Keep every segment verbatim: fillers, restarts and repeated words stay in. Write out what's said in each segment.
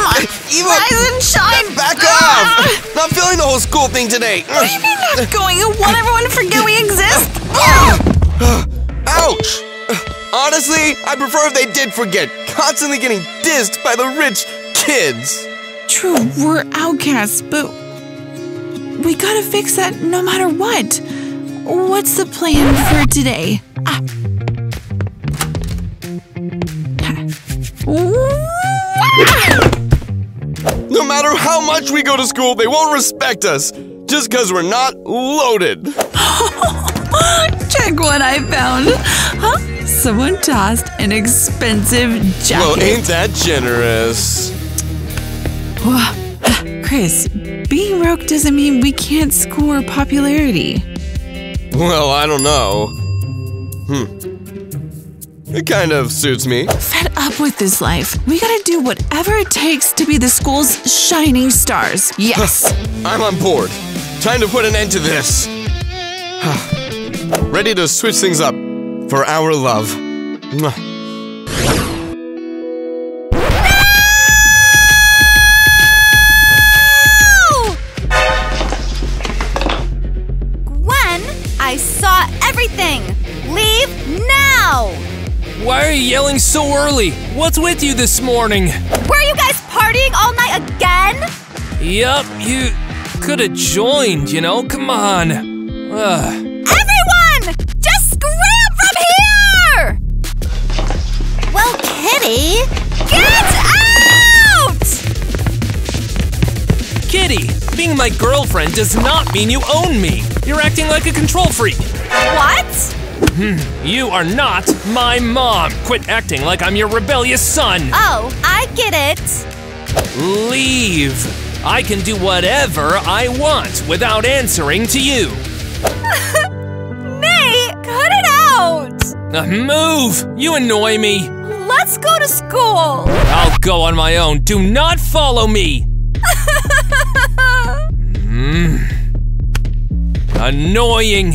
Come on! Eva! Rise and shine! Back off! Uh, not feeling the whole school thing today! What do you mean not going? Won't everyone forget we exist? Ouch! Honestly, I prefer if they did forget. Constantly getting dissed by the rich kids. True, we're outcasts, but we gotta fix that no matter what. What's the plan for today? Ah. No matter how much we go to school, they won't respect us just because we're not loaded. Check what I found. Huh? Someone tossed an expensive jacket. Well, ain't that generous? Chris, being broke doesn't mean we can't score popularity. Well, I don't know. Hmm. It kind of suits me. Fed up with this life. We gotta do whatever it takes to be the school's shining stars. Yes. I'm on board. Time to put an end to this. Ready to switch things up for our love. Mwah. Why are you yelling so early? What's with you this morning? Were you guys partying all night again? Yup, you could have joined, you know? Come on. Ugh. Everyone! Just scram from here! Well, Kitty... Get out! Kitty, being my girlfriend does not mean you own me. You're acting like a control freak. What? You are not my mom. Quit acting like I'm your rebellious son. Oh, I get it. Leave. I can do whatever I want without answering to you. Nate, cut it out. Uh, move. You annoy me. Let's go to school. I'll go on my own. Do not follow me. mm. Annoying.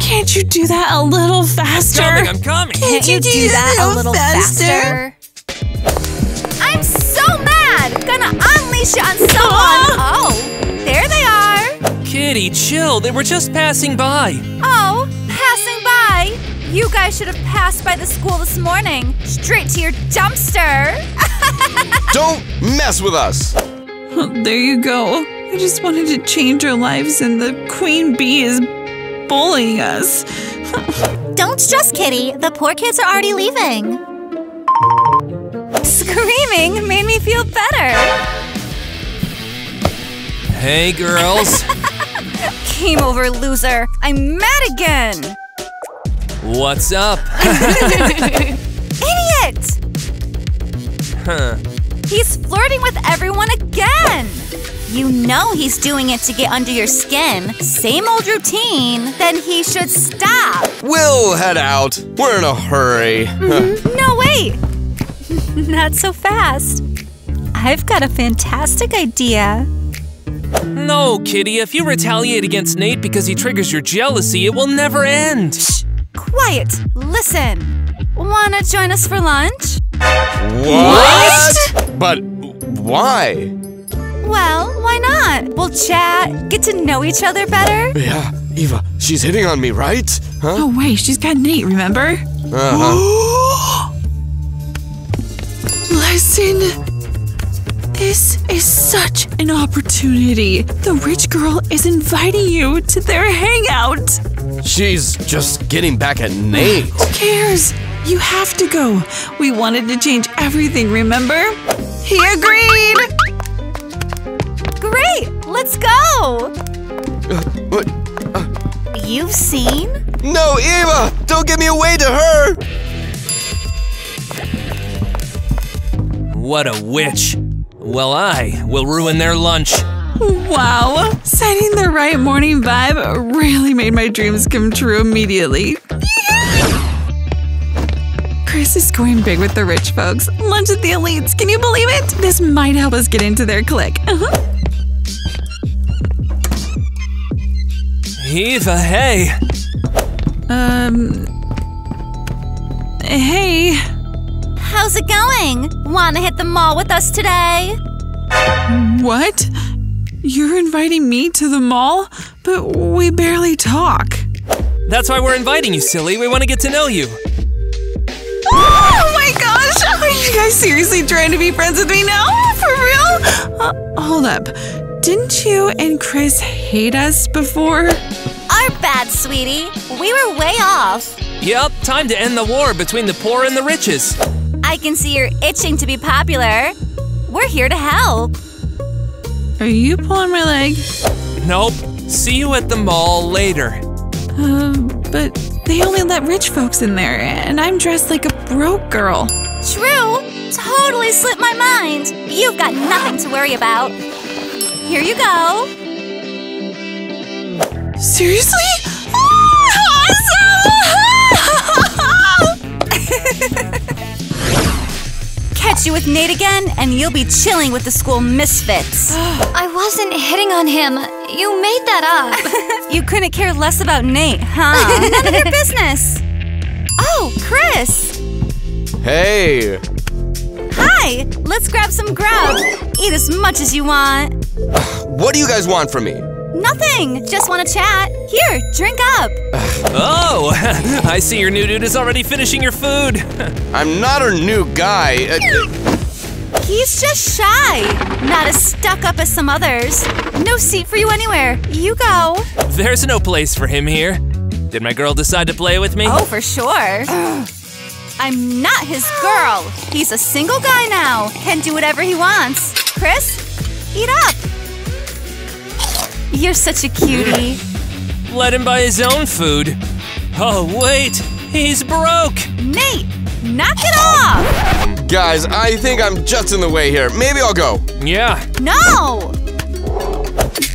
Can't you do that a little faster? I'm coming, I'm coming. Can't, Can't you, you do, do that, that a little faster? faster? I'm so mad! Gonna unleash it on someone! Oh. oh, there they are! Kitty, chill, they were just passing by. Oh, passing by? You guys should have passed by the school this morning. Straight to your dumpster! Don't mess with us! Well, there you go. I just wanted to change our lives and the queen bee is bullying us. Don't stress, Kitty. The poor kids are already leaving. Screaming made me feel better. Hey, girls. Game over, loser. I'm mad again. What's up? Idiot! Huh. He's flirting with everyone again. You know he's doing it to get under your skin. Same old routine. Then he should stop. We'll head out. We're in a hurry. Mm-hmm. No, wait. Not so fast. I've got a fantastic idea. No, Kitty. If you retaliate against Nate because he triggers your jealousy, it will never end. Shh. Quiet. Listen. Wanna join us for lunch? What? what? But why? Well, why not? We'll chat, get to know each other better. Yeah, Eva, she's hitting on me, right? Huh? Oh, wait, she's got Nate, remember? Uh-huh. Listen, this is such an opportunity. The rich girl is inviting you to their hangout. She's just getting back at Nate. Who cares? You have to go. We wanted to change everything, remember? He agreed. Great! Let's go! Uh, what? Uh. You've seen? No, Eva! Don't give me away to her! What a witch. Well, I will ruin their lunch. Wow, setting the right morning vibe really made my dreams come true immediately. Chris is going big with the rich folks. Lunch at the elites, can you believe it? This might help us get into their clique. Uh-huh. Eva, hey! Um... Hey! How's it going? Wanna hit the mall with us today? What? You're inviting me to the mall? But we barely talk. That's why we're inviting you, silly. We want to get to know you. Oh my gosh! Are you guys seriously trying to be friends with me now? For real? Uh, hold up. Didn't you and Chris hate us before? Our bad, sweetie. We were way off. Yep, time to end the war between the poor and the riches. I can see you're itching to be popular. We're here to help. Are you pulling my leg? Nope. See you at the mall later. Um, uh, but they only let rich folks in there, and I'm dressed like a broke girl. True! Totally slipped my mind! You've got nothing to worry about. Here you go! Seriously? Ah, awesome! Catch you with Nate again, and you'll be chilling with the school misfits. I wasn't hitting on him. You made that up. You couldn't care less about Nate, huh? None of your business. Oh, Chris. Hey. Hi. Let's grab some grub. Eat as much as you want. What do you guys want from me? Nothing. Just want to chat. Here, drink up. Oh, I see your new dude is already finishing your food. I'm not a new guy. Uh He's just shy. Not as stuck up as some others. No seat for you anywhere. You go. There's no place for him here. Did my girl decide to play with me? Oh, for sure. I'm not his girl. He's a single guy now. Can do whatever he wants. Chris, eat up. You're such a cutie. Let him buy his own food. Oh, wait. He's broke. Nate, knock it off. Guys, I think I'm just in the way here. Maybe I'll go. Yeah. No!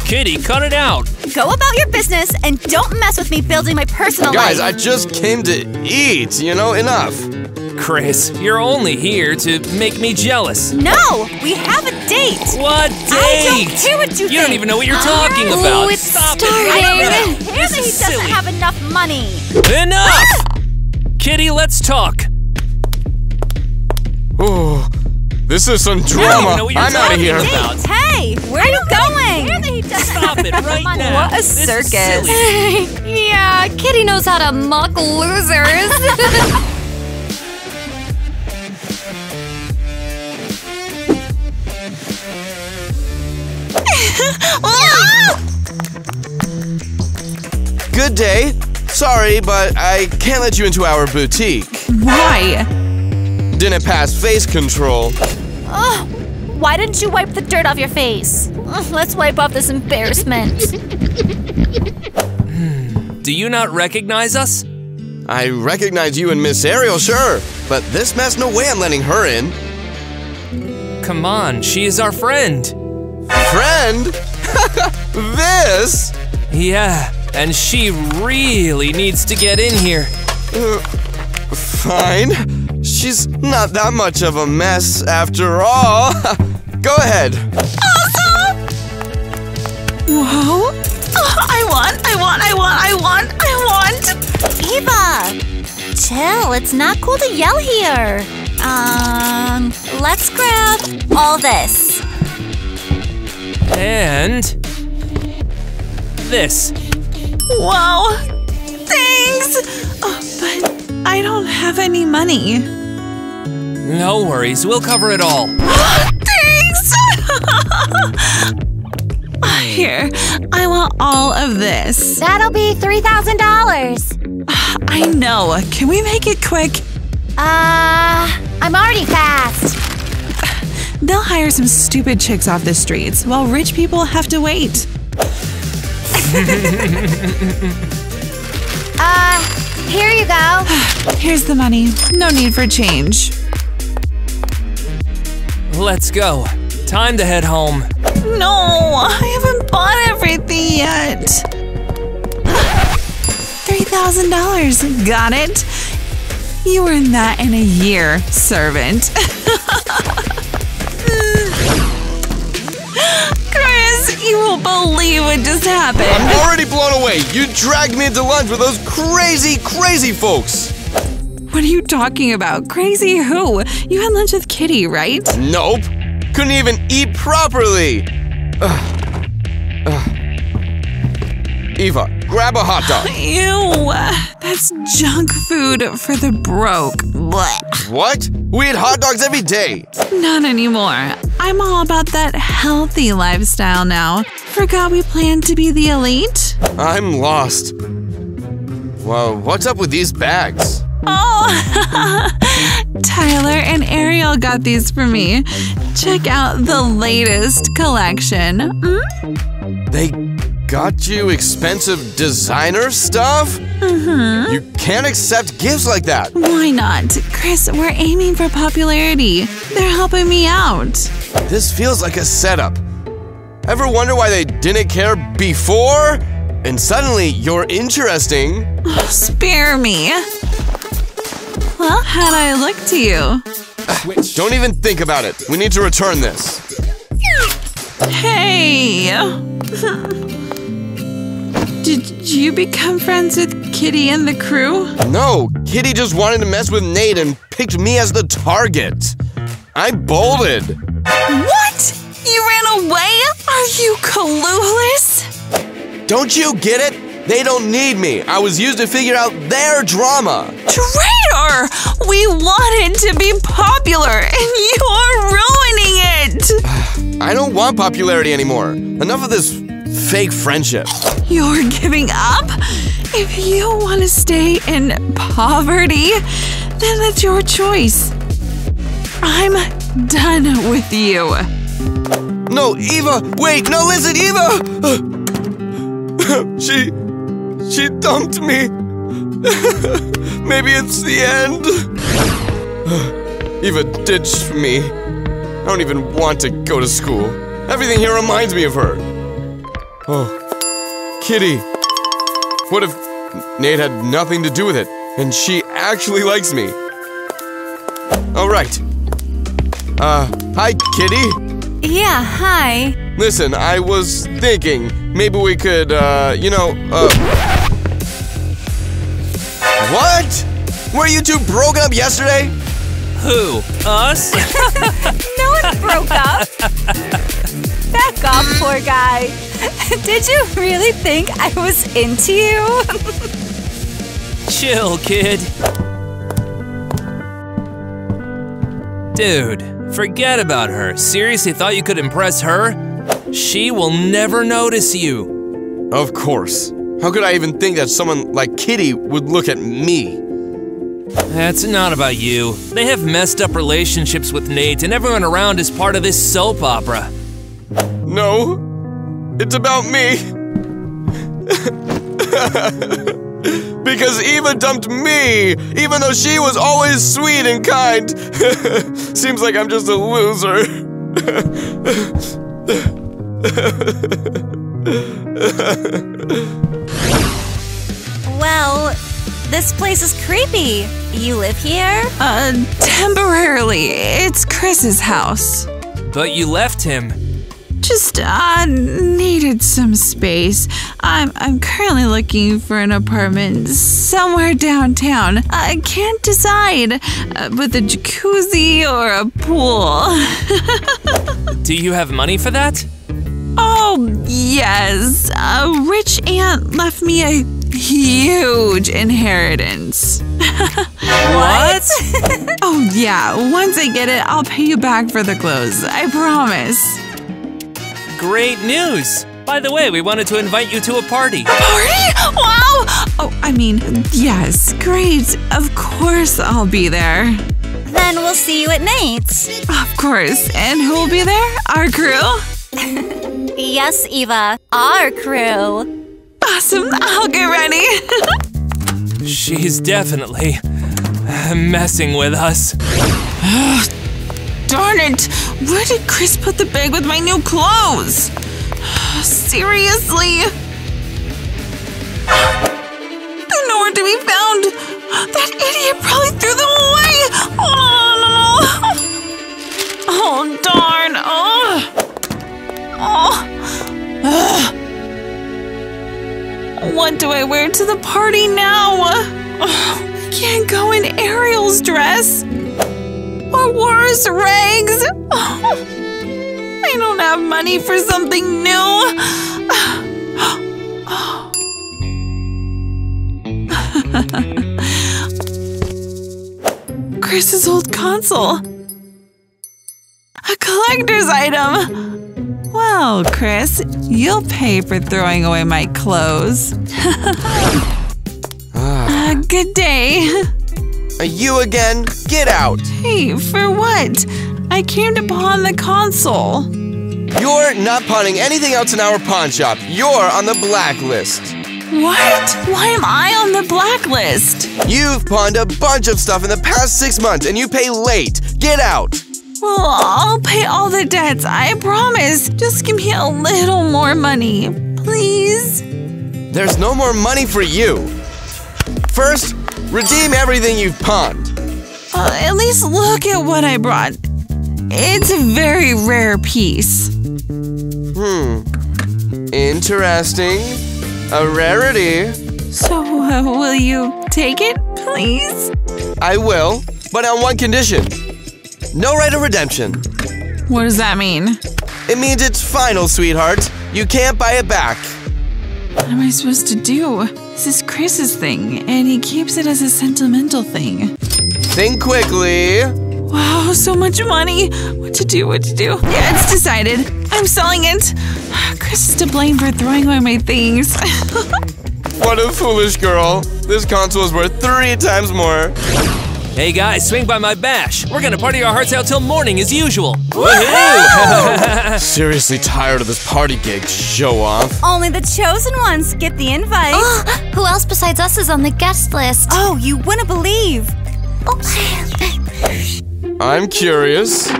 Kitty, cut it out. Go about your business and don't mess with me building my personal Guys, life. Guys, I just came to eat, you know, enough. Chris, you're only here to make me jealous. No, we have a date. What date? I don't care what you, you think. You don't even know what you're talking oh, about. It's Stop starting. It. I don't care that he doesn't silly. have enough money. Enough! Ah! Kitty, let's talk. Ooh, this is some drama. No, I'm out of here. About. Hey, where are you going? Really he Stop it right now. What a this circus. Yeah, Kitty knows how to mock losers. Good day. Sorry, but I can't let you into our boutique. Why? Didn't pass face control. Ugh, why didn't you wipe the dirt off your face? Ugh, let's wipe off this embarrassment. Do you not recognize us? I recognize you and Miss Ariel, sure. But this mess, no way I'm letting her in. Come on, she is our friend. Friend? This? Yeah, and she really needs to get in here. Uh, fine. She's not that much of a mess after all. Go ahead. Awesome! Whoa. Oh, I want, I want, I want, I want, I want. Eva, chill. It's not cool to yell here. Um, let's grab all this. And this. Whoa. Thanks. Oh, but... I don't have any money. No worries, we'll cover it all. Thanks! Here, I want all of this. That'll be three thousand dollars. I know, can we make it quick? Uh, I'm already fast. They'll hire some stupid chicks off the streets while rich people have to wait. uh... Here you go. Here's the money. No need for change. Let's go. Time to head home. No, I haven't bought everything yet. three thousand dollars. Got it? You earn that in a year, servant. You won't believe what just happened. I'm already blown away. You dragged me into lunch with those crazy, crazy folks. What are you talking about? Crazy who? You had lunch with Kitty, right? Nope. Couldn't even eat properly. Ugh. Ugh. Eva, grab a hot dog. Ew. That's junk food for the broke. Blech. What? We eat hot dogs every day. Not anymore. I'm all about that healthy lifestyle now. Forgot we planned to be the elite? I'm lost. Whoa, what's up with these bags? Oh, Tyler and Ariel got these for me. Check out the latest collection. Mm? They got you expensive designer stuff? Mm-hmm. You can't accept gifts like that. Why not? Chris, we're aiming for popularity. They're helping me out. This feels like a setup. Ever wonder why they didn't care before? And suddenly, you're interesting. Oh, spare me. Well, how'd I look to you? Switch. Don't even think about it. We need to return this. Hey! Did you become friends with Kitty and the crew? No, Kitty just wanted to mess with Nate and picked me as the target. I bolted. What? You ran away? Are you clueless? Don't you get it? They don't need me. I was used to figure out their drama. Traitor! We wanted to be popular and you are ruining it! I don't want popularity anymore. Enough of this fake friendship. You're giving up? If you want to stay in poverty, then that's your choice. I'm done with you. No, Eva! Wait, no, listen, Eva! She... she dumped me. Maybe it's the end. Eva ditched me. I don't even want to go to school. Everything here reminds me of her. Oh... Kitty. What if Nate had nothing to do with it, and she actually likes me? All right. Uh, hi, Kitty. Yeah, hi. Listen, I was thinking maybe we could, uh, you know, uh... What? Were you two broke up yesterday? Who? Us? No one broke up. Back off, poor guy. Did you really think I was into you? Chill, kid. Dude, forget about her. Seriously thought you could impress her? She will never notice you. Of course. How could I even think that someone like Kitty would look at me? That's not about you. They have messed up relationships with Nate, and everyone around is part of this soap opera. No. It's about me. Because Eva dumped me, even though she was always sweet and kind. Seems like I'm just a loser. Well, this place is creepy. You live here? Uh, temporarily. It's Chris's house. But you left him. Just, uh, needed some space. I'm, I'm currently looking for an apartment somewhere downtown. I can't decide uh, with a jacuzzi or a pool. Do you have money for that? Oh, yes. A rich aunt left me a huge inheritance. What? Oh, yeah. Once I get it, I'll pay you back for the clothes. I promise. Great news! By the way, we wanted to invite you to a party. Party? Wow! Oh, I mean, yes, great. Of course I'll be there. Then we'll see you at Nate's. Of course. And who'll be there? Our crew? Yes, Eva. Our crew. Awesome. I'll get ready. She's definitely messing with us. Darn it! Where did Chris put the bag with my new clothes? Seriously? They're nowhere to be found! That idiot probably threw them away! Oh, no! Oh, darn! Oh! Oh! Ugh. What do I wear to the party now? Oh. can't go in Ariel's dress! Or worse, rags! Oh, I don't have money for something new! Chris's old console! A collector's item! Well, Chris, you'll pay for throwing away my clothes. Uh, good day. Are you again? Get out! Hey, for what? I came to pawn the console. You're not pawning anything else in our pawn shop. You're on the blacklist. What? Why am I on the blacklist? You've pawned a bunch of stuff in the past six months and you pay late. Get out! Well, I'll pay all the debts, I promise. Just give me a little more money, please. There's no more money for you. First, redeem everything you've pawned. Uh, at least look at what I brought. It's a very rare piece. Hmm. Interesting. A rarity. So, uh, will you take it, please? I will, but on one condition. No right of redemption. What does that mean? It means it's final, sweetheart. You can't buy it back. What am I supposed to do? This is Chris's thing, and he keeps it as a sentimental thing. Think quickly. Wow, so much money. What to do, what to do? Yeah, it's decided. I'm selling it. Chris is to blame for throwing away my things. What a foolish girl. This console is worth three times more. Hey guys, swing by my bash. We're gonna party our hearts out till morning as usual. Woohoo! Seriously tired of this party gig, show off. Only the chosen ones get the invite. Oh, who else besides us is on the guest list? Oh, you wouldn't believe. Oh. I'm curious.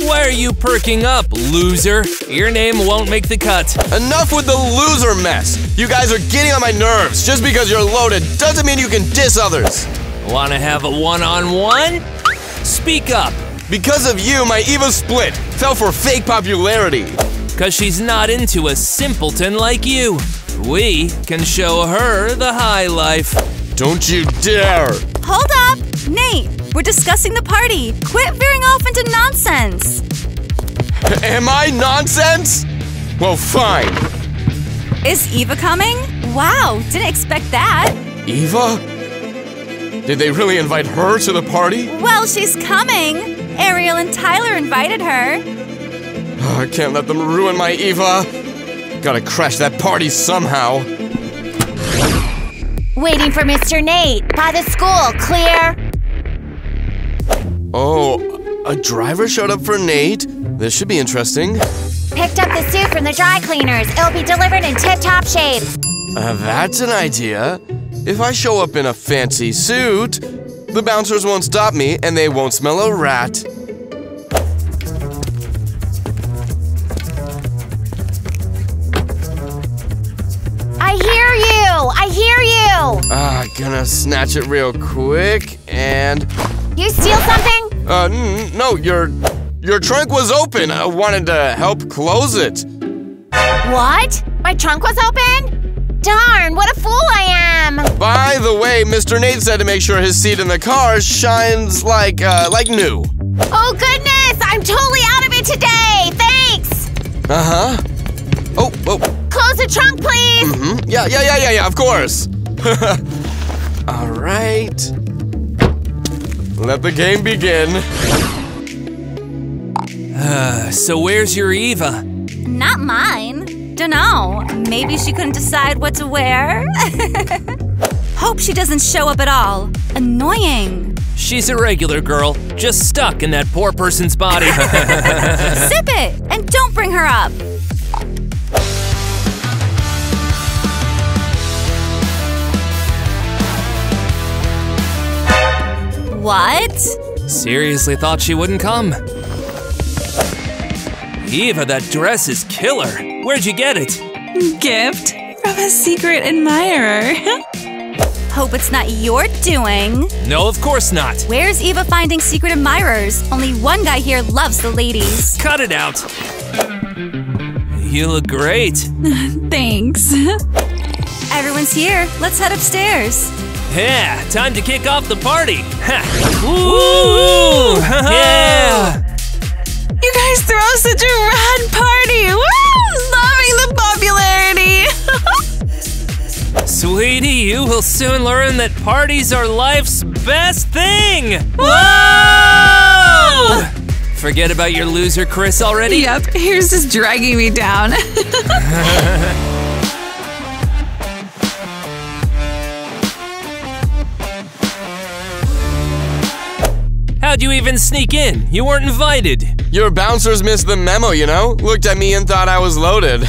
Why are you perking up, loser? Your name won't make the cut. Enough with the loser mess! You guys are getting on my nerves! Just because you're loaded doesn't mean you can diss others! Wanna have a one-on-one? Speak up! Because of you, my Eva split! Fell for fake popularity! Cause she's not into a simpleton like you! We can show her the high life! Don't you dare! Hold up! Nate! We're discussing the party! Quit veering off into nonsense! Am I nonsense? Well, fine. Is Eva coming? Wow, didn't expect that. Eva? Did they really invite her to the party? Well, she's coming. Ariel and Tyler invited her. Oh, I can't let them ruin my Eva. Gotta crash that party somehow. Waiting for Mister Nate. By the school, clear. Oh, a driver showed up for Nate? This should be interesting. Picked up the suit from the dry cleaners. It'll be delivered in tip-top shape. Uh, that's an idea. If I show up in a fancy suit, the bouncers won't stop me and they won't smell a rat. I hear you! I hear you! Ah, uh, gonna snatch it real quick and... You steal something? Uh, n no, your, your trunk was open. I wanted to help close it. What? My trunk was open? Darn, what a fool I am! By the way, Mister Nate said to make sure his seat in the car shines like, uh, like new. Oh goodness, I'm totally out of it today, thanks! Uh-huh. Oh, oh. Close the trunk, please! Mm-hmm. Yeah, yeah, yeah, yeah, yeah, of course. All right. Let the game begin. Uh, so where's your Eva? Not mine. Dunno. Maybe she couldn't decide what to wear. Hope she doesn't show up at all. Annoying. She's a regular girl, just stuck in that poor person's body. Sip it, and don't bring her up. What? Seriously thought she wouldn't come. Eva, that dress is killer. Where'd you get it? Gift from a secret admirer. Hope it's not your doing. No, of course not. Where's Eva finding secret admirers? Only one guy here loves the ladies. Cut it out. You look great. Thanks. Everyone's here. Let's head upstairs. Yeah, time to kick off the party. Woo! Yeah! You guys throw such a rad party! Woo! Loving the popularity! Sweetie, you will soon learn that parties are life's best thing! Whoa! Forget about your loser, Chris, already? Yep, he was just dragging me down. How'd you even sneak in? You weren't invited. Your bouncers missed the memo, you know? Looked at me and thought I was loaded.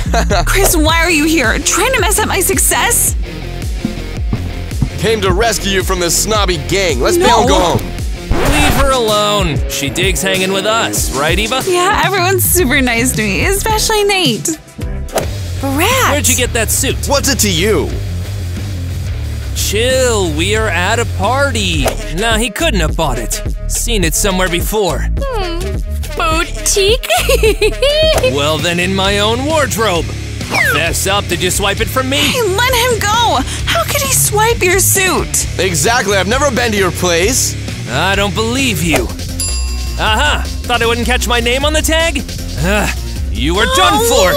Chris, why are you here? Trying to mess up my success? Came to rescue you from this snobby gang. Let's no. bail and go home. Leave her alone. She digs hanging with us, right, Eva? Yeah, everyone's super nice to me, especially Nate. Rats. Where'd you get that suit? What's it to you? Chill, we are at a party. Nah, he couldn't have bought it. Seen it somewhere before. Hmm. Boutique? Well, then in my own wardrobe. Fess up, did you swipe it from me? Hey, let him go! How could he swipe your suit? Exactly, I've never been to your place. I don't believe you. Aha! Thought I wouldn't catch my name on the tag? Uh, you are oh, done for!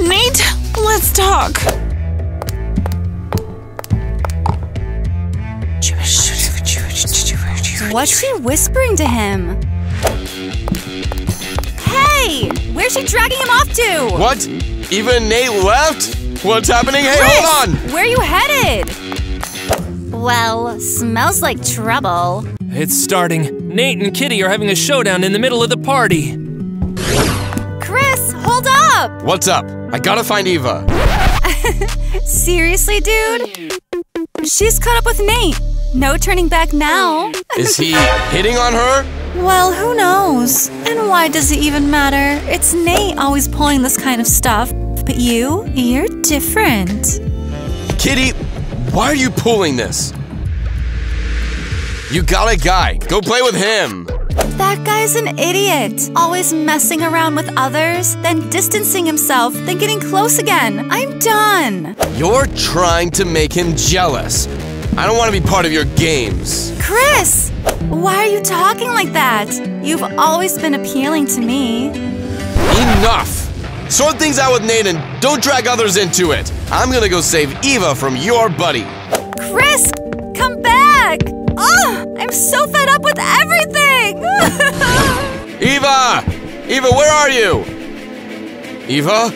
Wait! Nate, let's talk. What's she whispering to him? Hey! Where's she dragging him off to? What? Even Nate left? What's happening? Hey, Chris, hold on! Where are you headed? Well, smells like trouble. It's starting. Nate and Kitty are having a showdown in the middle of the party. Chris, hold up! What's up? I gotta find Eva. Seriously, dude? She's caught up with Nate. No turning back now. Is he hitting on her? Well, who knows? And why does it even matter? It's Nate always pulling this kind of stuff. But you, you're different. Kitty, why are you pulling this? You got a guy. Go play with him. That guy's an idiot. Always messing around with others, then distancing himself, then getting close again. I'm done. You're trying to make him jealous. I don't want to be part of your games. Chris, why are you talking like that? You've always been appealing to me. Enough! Sort things out with Nate and don't drag others into it. I'm gonna go save Eva from your buddy. Chris, come back! Oh, I'm so fed up with everything! Eva! Eva, where are you? Eva?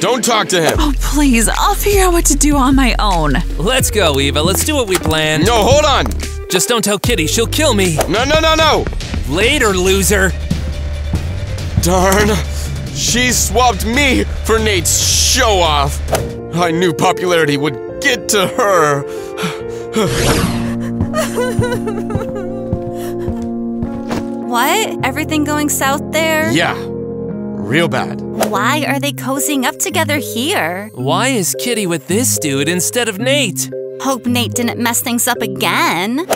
Don't talk to him. Oh, please. I'll figure out what to do on my own. Let's go, Eva. Let's do what we planned. No, hold on. Just don't tell Kitty. She'll kill me. No, no, no, no. Later, loser. Darn. She swapped me for Nate's show-off. I knew popularity would get to her. What? Everything going south there? Yeah. Real bad. Why are they cozying up together here? Why is Kitty with this dude instead of Nate? Hope Nate didn't mess things up again.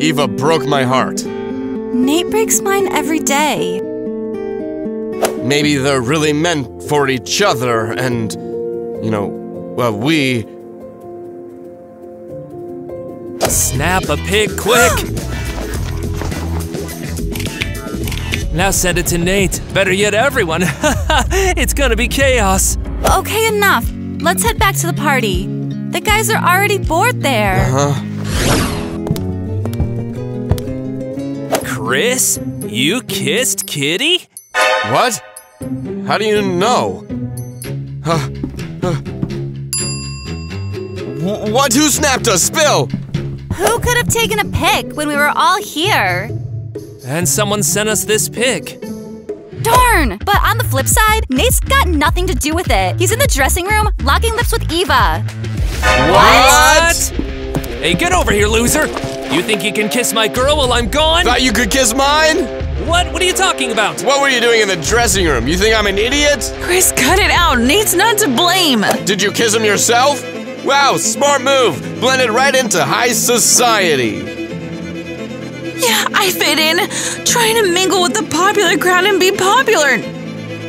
Eva broke my heart. Nate breaks mine every day. Maybe they're really meant for each other and, you know, well, we... Snap a pig quick! Now send it to Nate. Better yet, everyone. It's gonna be chaos. Okay, enough. Let's head back to the party. The guys are already bored there. Uh-huh. Chris, you kissed Kitty? What? How do you know? Huh? Huh. What? Who snapped us? Spill! Who could have taken a pic when we were all here? And someone sent us this pic. Darn! But on the flip side, Nate's got nothing to do with it. He's in the dressing room, locking lips with Eva. What? what? Hey, get over here, loser! You think you can kiss my girl while I'm gone? Thought you could kiss mine? What? What are you talking about? What were you doing in the dressing room? You think I'm an idiot? Chris, cut it out. Nate's not to blame. Did you kiss him yourself? Wow, smart move. Blended right into high society. Yeah, I fit in, trying to mingle with the popular crowd and be popular.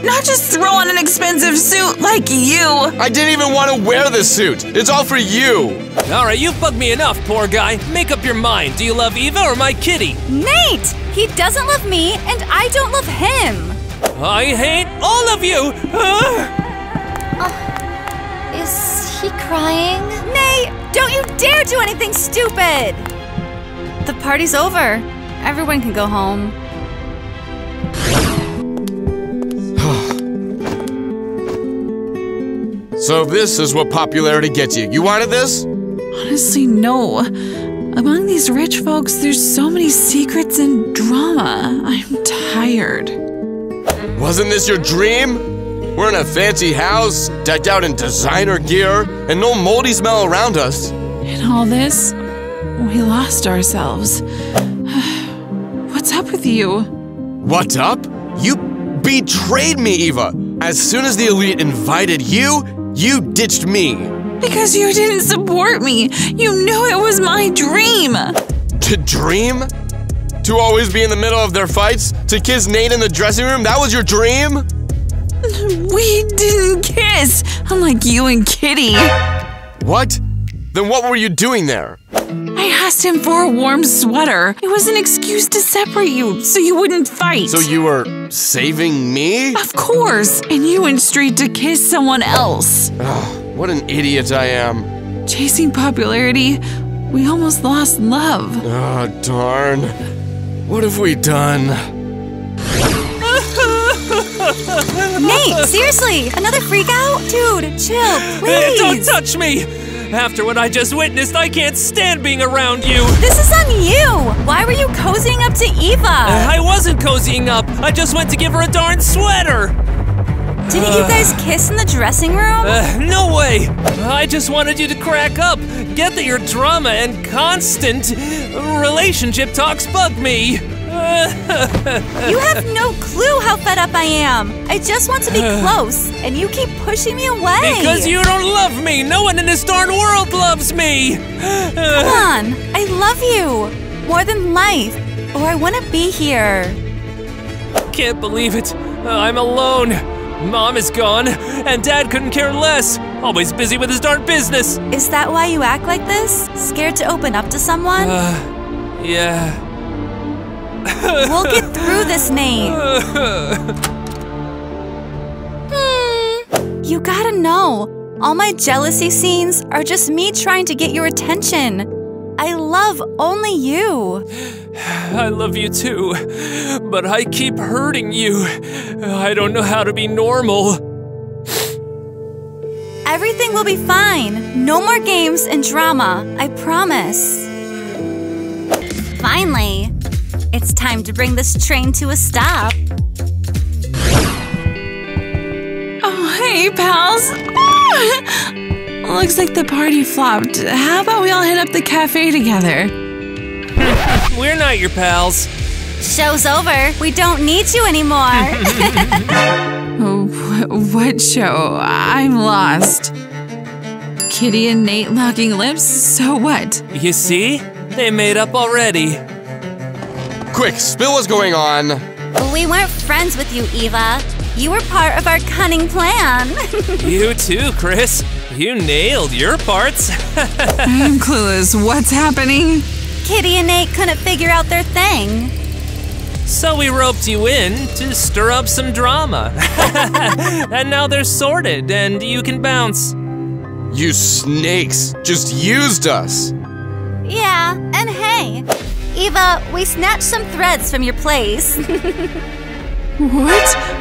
Not just throw on an expensive suit like you. I didn't even want to wear this suit. It's all for you. All right, you've bugged me enough, poor guy. Make up your mind. Do you love Eva or my kitty? Nate! He doesn't love me, and I don't love him. I hate all of you. Ah! Uh, is he crying? Nate, don't you dare do anything stupid. The party's over. Everyone can go home. So this is what popularity gets you. You wanted this? Honestly, no. Among these rich folks, there's so many secrets and drama. I'm tired. Wasn't this your dream? We're in a fancy house, decked out in designer gear, and no moldy smell around us. In all this, we lost ourselves. What's up with you? What's up? You betrayed me, Eva. As soon as the elite invited you, you ditched me. Because you didn't support me. You knew it was my dream. To dream? To always be in the middle of their fights? To kiss Nate in the dressing room? That was your dream? We didn't kiss, unlike you and Kitty. What? Then what were you doing there? I asked him for a warm sweater. It was an excuse to separate you, so you wouldn't fight. So you were saving me? Of course! And you went straight to kiss someone else. Ugh, what an idiot I am. Chasing popularity, we almost lost love. Ah, oh, darn. What have we done? Nate, seriously! Another freak out? Dude, chill, please! Hey, don't touch me! After what I just witnessed, I can't stand being around you! This is on you! Why were you cozying up to Eva? Uh, I wasn't cozying up! I just went to give her a darn sweater! Didn't uh, you guys kiss in the dressing room? Uh, no way! I just wanted you to crack up! Get that your drama and constant relationship talks bug me! You have no clue how fed up I am. I just want to be close, and you keep pushing me away. Because you don't love me. No one in this darn world loves me. Come on. I love you. More than life. Or I want to be here. Can't believe it. I'm alone. Mom is gone, and Dad couldn't care less. Always busy with his darn business. Is that why you act like this? Scared to open up to someone? Uh, yeah. We'll get through this, Nate. Hmm. You gotta know, all my jealousy scenes are just me trying to get your attention. I love only you. I love you too, but I keep hurting you. I don't know how to be normal. Everything will be fine. No more games and drama, I promise. Finally. It's time to bring this train to a stop. Oh, hey, pals. Ah! Looks like the party flopped. How about we all hit up the cafe together? We're not your pals. Show's over. We don't need you anymore. Oh, what show? I'm lost. Kitty and Nate locking lips? So what? You see? They made up already. Quick, spill what's going on. We weren't friends with you, Eva. You were part of our cunning plan. You too, Chris. You nailed your parts. I'm clueless. What's happening? Kitty and Nate couldn't figure out their thing. So we roped you in to stir up some drama. And now they're sorted and you can bounce. You snakes just used us. Yeah, and hey. Eva, we snatched some threads from your place. What?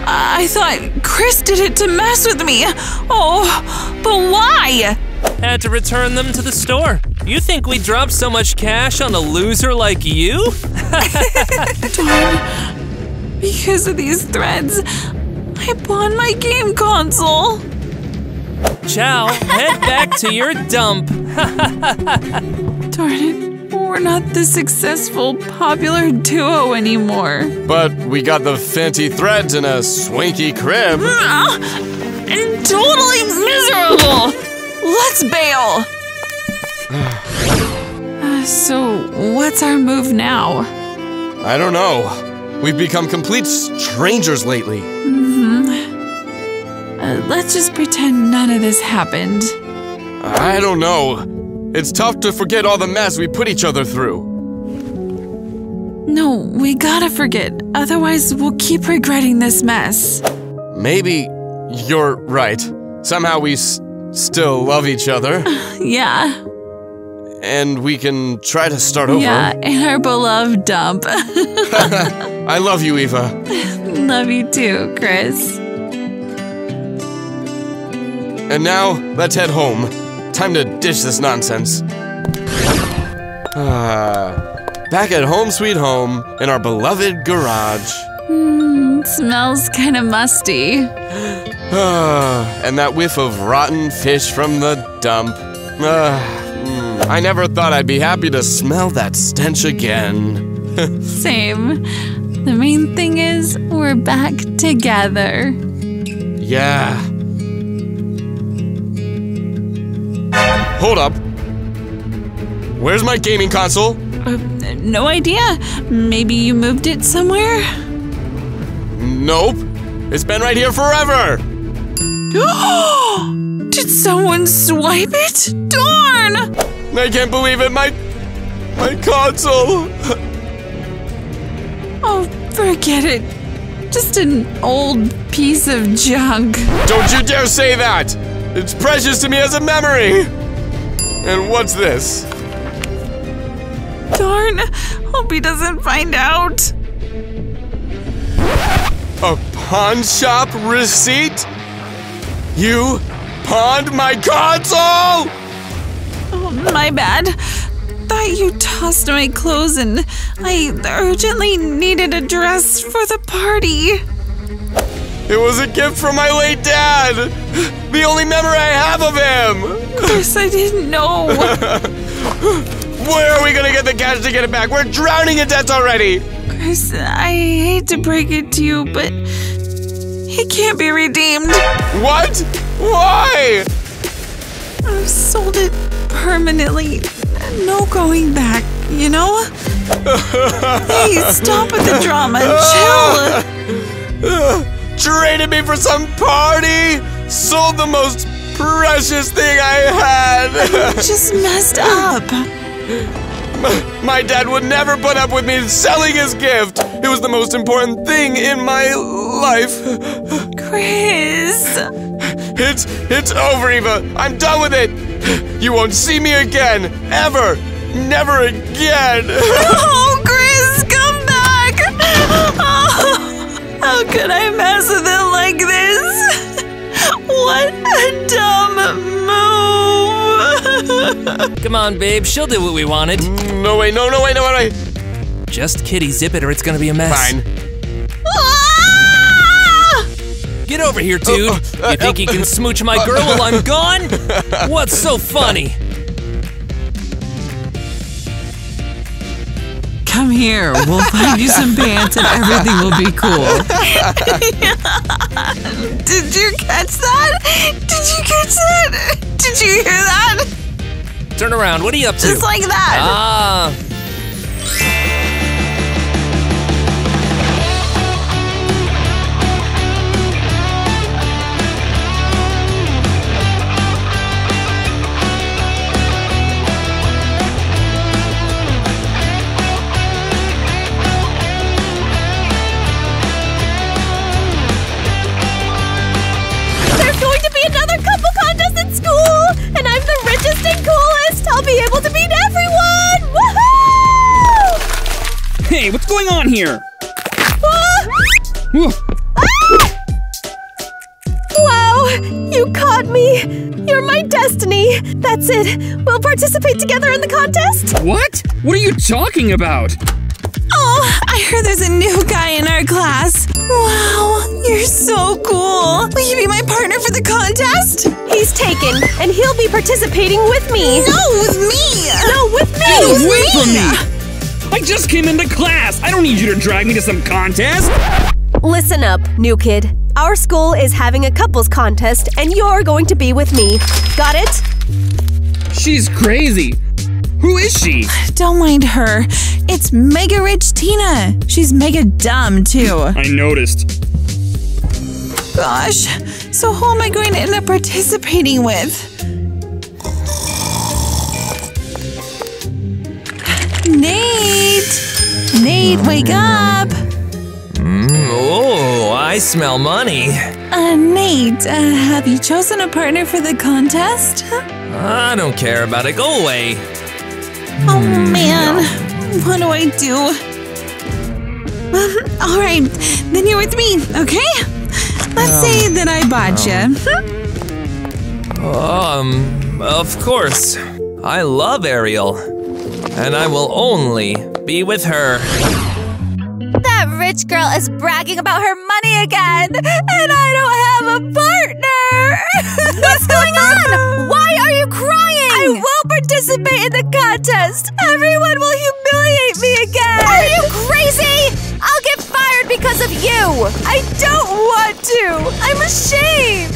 I thought Chris did it to mess with me. Oh, but why? Had to return them to the store. You think we dropped so much cash on a loser like you? Darn. Because of these threads, I pawned my game console. Ciao, head back to your dump. Darn it. We're not the successful, popular duo anymore. But we got the fancy threads in a swanky crib. And totally miserable! Let's bail! uh, so, what's our move now? I don't know. We've become complete strangers lately. Mm-hmm. let's just pretend none of this happened. I don't know. It's tough to forget all the mess we put each other through. No, we gotta forget. Otherwise, we'll keep regretting this mess. Maybe you're right. Somehow we s still love each other. Uh, yeah. And we can try to start over. Yeah, in our beloved dump. I love you, Eva. Love you too, Chris. And now, let's head home. Time to ditch this nonsense. Ah, back at home sweet home, in our beloved garage. Mm, smells kind of musty. Ah, and that whiff of rotten fish from the dump. Ah. I never thought I'd be happy to smell that stench again. Same. The main thing is we're back together. Yeah. Hold up. Where's my gaming console? Uh, no idea. Maybe you moved it somewhere? Nope. It's been right here forever. Did someone swipe it? Darn! I can't believe it, my... my console! Oh, forget it. Just an old piece of junk. Don't you dare say that! It's precious to me as a memory! And what's this? Darn, hope he doesn't find out. A pawn shop receipt? You pawned my console?! My bad. Thought you tossed my clothes and I urgently needed a dress for the party. It was a gift from my late dad. The only memory I have of him. Of course I didn't know. Where are we gonna get the cash to get it back? We're drowning in debts already. Chris, I hate to break it to you, but he can't be redeemed. What? Why? I've sold it. Permanently. No going back, you know? Hey, stop with the drama. Chill. Traded me for some party. Sold the most precious thing I had. Just messed up. My, my dad would never put up with me selling his gift. It was the most important thing in my life. Chris. It's, it's over, Eva. I'm done with it. You won't see me again, ever, never again. Oh, Chris, come back! Oh, how could I mess with it like this? What a dumb move! Come on, babe, she'll do what we wanted. No way, no, no way, no way! Just kidding, zip it or it's gonna be a mess. Fine. Get over here, dude! Oh, oh, uh, you think you can smooch my girl while I'm gone? What's so funny? Come here, we'll find you some pants and everything will be cool. Did you catch that? Did you catch that? Did you hear that? Turn around, what are you up to? Just like that! Ah! Uh, Hey, what's going on here? Ah! Ah! Wow, you caught me. You're my destiny. That's it. We'll participate together in the contest. What? What are you talking about? Oh, I heard there's a new guy in our class. Wow, you're so cool. Will you be my partner for the contest? He's taken, and he'll be participating with me. No, with me. No, with me. Get away from me. I just came into class! I don't need you to drag me to some contest! Listen up, new kid. Our school is having a couples contest, and you're going to be with me. Got it? She's crazy. Who is she? Don't mind her. It's Mega Rich Tina. She's mega dumb, too. I noticed. Gosh, so who am I going to end up participating with? Nate! Nate, wake up! Mm, oh, I smell money. Uh, Nate, uh, have you chosen a partner for the contest? I don't care about it. Go away. Oh, man. What do I do? All right, then you're with me, okay? Let's um, say that I bought um, you. um, of course. I love Ariel. And I will only be with her. That rich girl is bragging about her money again. And I don't have a partner. What's going on? Why are you crying? I won't participate in the contest. Everyone will humiliate me again. Are you crazy? I'll get fired because of you. I don't want to. I'm ashamed.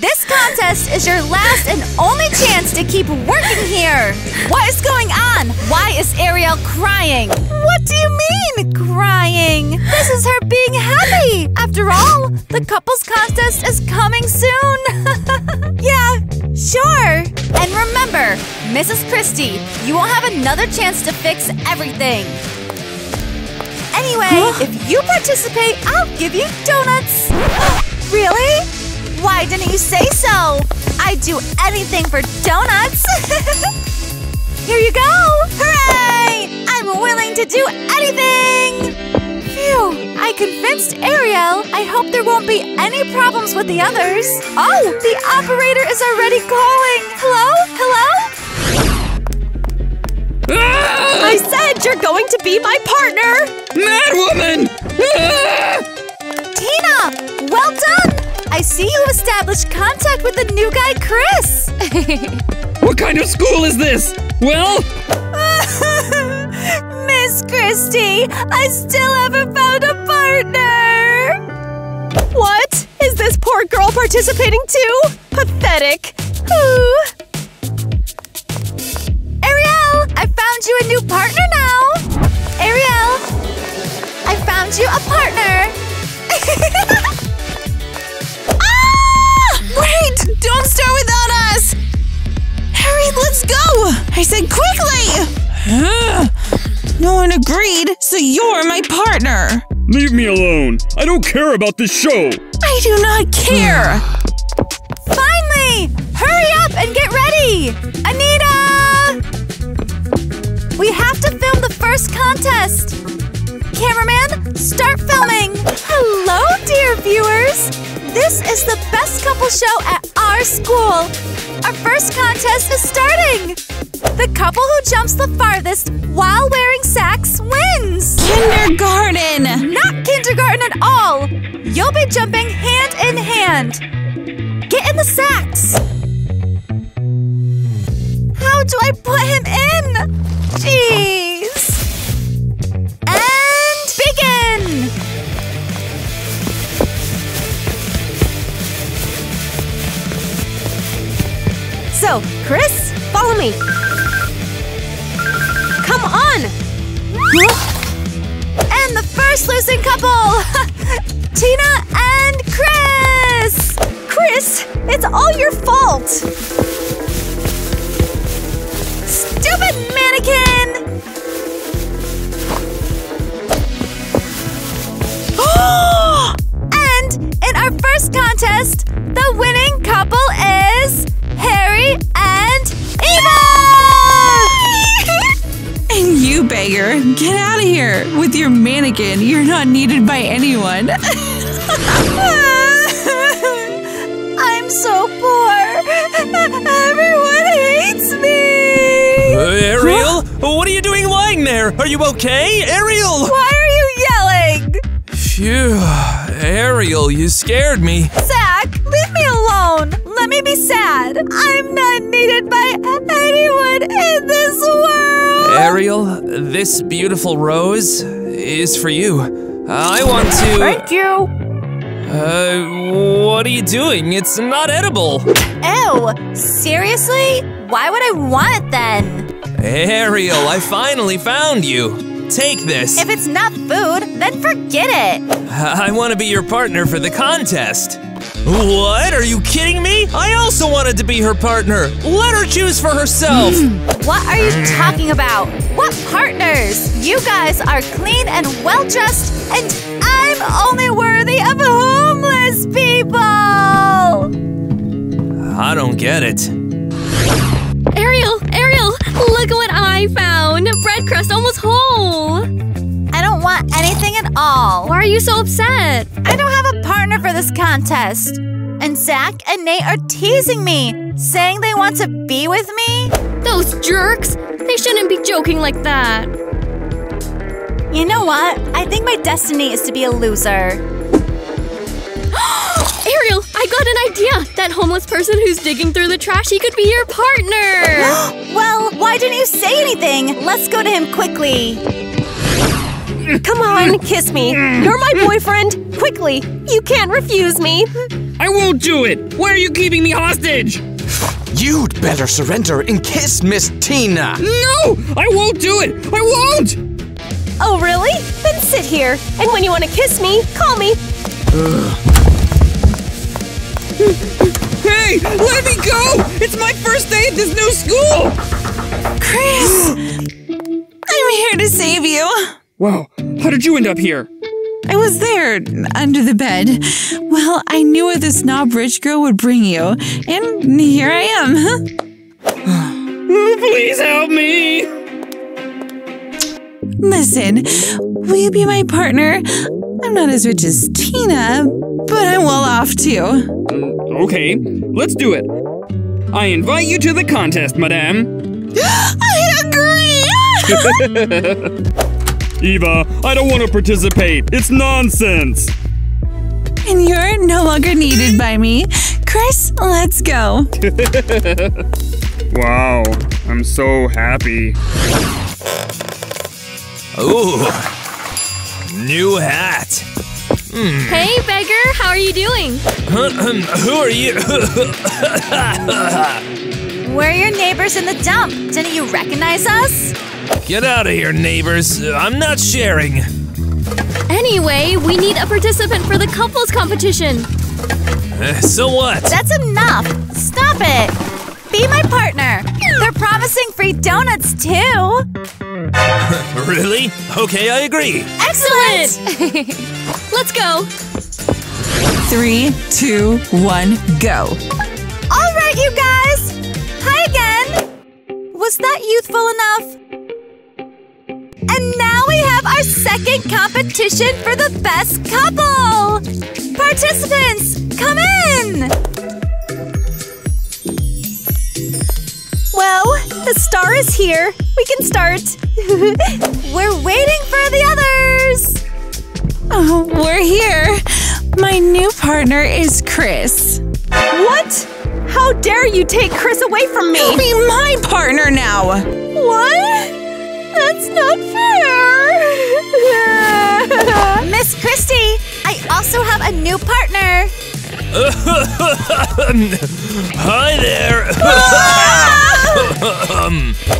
This contest is your last and only chance to keep working here. What is going on? Why is Ariel crying? What do you mean, crying? This is her being happy. After all, the couples contest is coming soon. Yeah, sure. And remember, Missus Christie, you will have another chance to fix everything. Anyway, huh? If you participate, I'll give you donuts. Really? Why didn't you say so? I'd do anything for donuts. Here you go. Hooray! I'm willing to do anything. Phew, I convinced Ariel. I hope there won't be any problems with the others. Oh, the operator is already calling. Hello? Hello? I said you're going to be my partner! Madwoman! Tina! Well done! I see you established contact with the new guy, Chris! What kind of school is this? Well? Miss Christie, I still haven't found a partner! What? Is this poor girl participating too? Pathetic! Ooh! I found you a new partner now! Ariel! I found you a partner! Ah! Wait! Don't start without us! Harry, let's go! I said quickly! No one agreed, so you're my partner! Leave me alone! I don't care about this show! I do not care! Finally! Hurry up and get ready! Anita! We have to film the first contest! Cameraman, start filming! Hello, dear viewers! This is the best couple show at our school! Our first contest is starting! The couple who jumps the farthest while wearing sacks wins! Kindergarten! Not kindergarten at all! You'll be jumping hand in hand! Get in the sacks! How do I put him in? Jeez! And begin! So, Chris, follow me. Come on! And the first losing couple! Tina and Chris! Chris, it's all your fault! Stupid mannequin! And in our first contest, the winning couple is Harry and Eva! And you, beggar, get out of here! With your mannequin, you're not needed by anyone. I'm so poor. Everyone hates me. Uh, Ariel? Huh? What are you doing lying there? Are you okay? Ariel! Why are you yelling? Phew. Ariel, you scared me. Zach, leave me alone. Let me be sad. I'm not needed by anyone in this world. Ariel, this beautiful rose is for you. I want to... Thank you. Uh, what are you doing? It's not edible. Ew. Seriously? Why would I want it then? Ariel, I finally found you! Take this! If it's not food, then forget it! I want to be your partner for the contest! What? Are you kidding me? I also wanted to be her partner. Let her choose for herself. Mm. What are you talking about? What partners? You guys are clean and well-dressed, and I'm only worthy of homeless people. I don't get it. Ariel, Ariel, look what I found. Bread crust almost whole. I don't want anything at all. Why are you so upset? I don't have a partner for this contest. And Zach and Nate are teasing me, saying they want to be with me. Those jerks! They shouldn't be joking like that. You know what? I think my destiny is to be a loser. Ariel, I got an idea! That homeless person who's digging through the trash, he could be your partner! Well, why didn't you say anything? Let's go to him quickly. Come on, kiss me. You're my boyfriend. Quickly, you can't refuse me. I won't do it. Why are you keeping me hostage? You'd better surrender and kiss Miss Tina. No, I won't do it. I won't. Oh, really? Then sit here. And when you want to kiss me, call me. Hey, let me go. It's my first day at this new school. Chris, I'm here to save you. Wow, how did you end up here? I was there, under the bed. Well, I knew what this snob rich girl would bring you, and here I am. Huh? Please help me! Listen, will you be my partner? I'm not as rich as Tina, but I'm well off too. Okay, let's do it. I invite you to the contest, madame. I agree! Eva, I don't want to participate. It's nonsense. And you're no longer needed by me. Chris, let's go. Wow, I'm so happy. Ooh, new hat. Mm. Hey, beggar, how are you doing? Who are you? We're your neighbors in the dump. Didn't you recognize us? Get out of here, neighbors. I'm not sharing. Anyway, we need a participant for the couples competition. Uh, so what? That's enough. Stop it. Be my partner. They're promising free donuts, too. Really? Okay, I agree. Excellent. Let's go. Three, two, one, go. All right, you guys. Hi again. Was that youthful enough? And now we have our second competition for the best couple! Participants, come in! Well, the star is here. We can start. We're waiting for the others! Oh, we're here. My new partner is Chris. What? How dare you take Chris away from me? He'll be my partner now! What? That's not fair! Miss Christie, I also have a new partner! Hi there!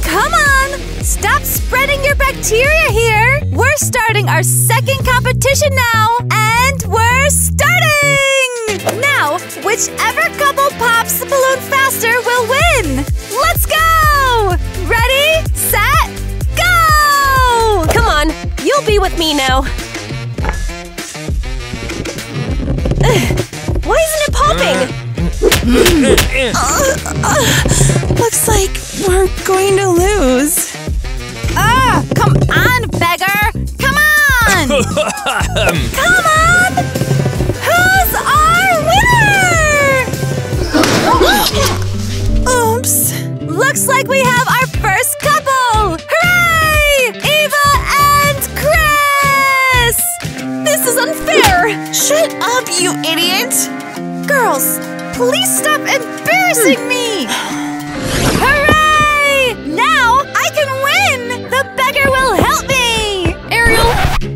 Come on! Stop spreading your bacteria here! We're starting our second competition now! And we're starting! Now, whichever couple pops the balloon faster will win! Let's go! Ready, set, go! Come on, you'll be with me now. Ugh, why isn't it popping? uh, uh, looks like we're going to lose. Ah, uh, come on, beggar! Come on! Come on! Who's our winner? Oops. Looks like we have our first couple! Hooray! Eva and Chris! This is unfair! Shut up, you idiot! Girls, please stop embarrassing me! Hooray! Now I can win! The beggar will help me! Ariel,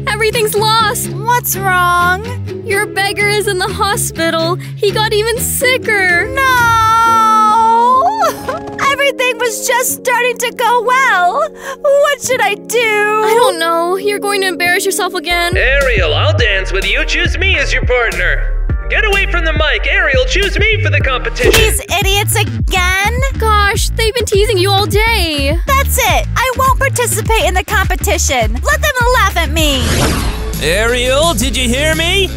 everything's lost! What's wrong? Your beggar is in the hospital. He got even sicker. No! Everything was just starting to go well. What should I do? I don't know. You're going to embarrass yourself again. Ariel, I'll dance with you. Choose me as your partner. Get away from the mic! Ariel, choose me for the competition! These idiots again? Gosh, they've been teasing you all day! That's it! I won't participate in the competition! Let them laugh at me! Ariel, did you hear me?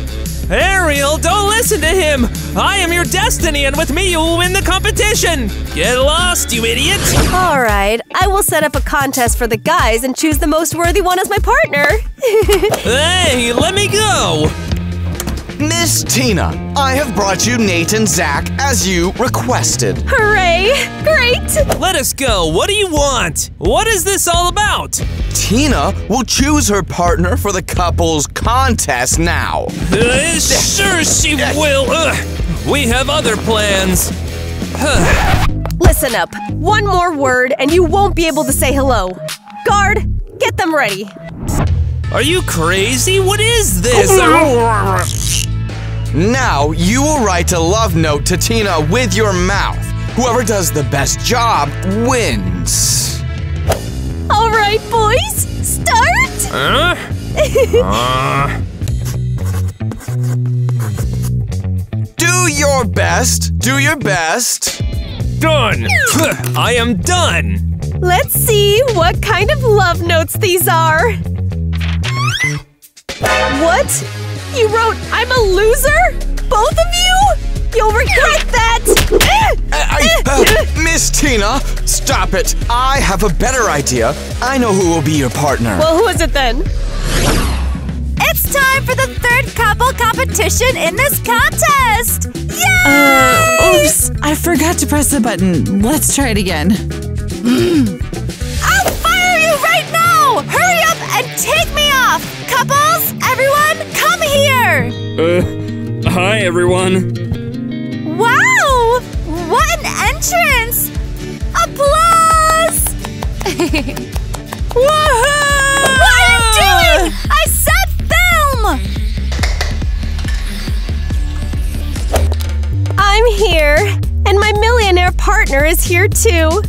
Ariel, don't listen to him! I am your destiny, and with me you will win the competition! Get lost, you idiot! Alright, I will set up a contest for the guys and choose the most worthy one as my partner! Hey, let me go! Miss Tina, I have brought you Nate and Zach as you requested. Hooray! Great! Let us go. What do you want? What is this all about? Tina will choose her partner for the couple's contest now. Uh, sure she will. Ugh. We have other plans. Huh. Listen up. One more word and you won't be able to say hello. Guard, get them ready. Are you crazy? What is this? Now, you will write a love note to Tina with your mouth. Whoever does the best job wins. All right, boys, start! Huh? uh. Do your best. Do your best. Done. I am done. Let's see what kind of love notes these are. What? You wrote, I'm a loser? Both of you? You'll regret that! I, I, uh, Miss Tina, stop it. I have a better idea. I know who will be your partner. Well, who is it then? It's time for the third couple competition in this contest! Yay! Uh, oops, I forgot to press the button. Let's try it again. I'll fire you right now! Hurry up and take me off! Couples, everyone, come here! Uh, hi, everyone. Wow! What an entrance! Applause! Woohoo! What are you doing? I said film! I'm here, and my millionaire partner is here too.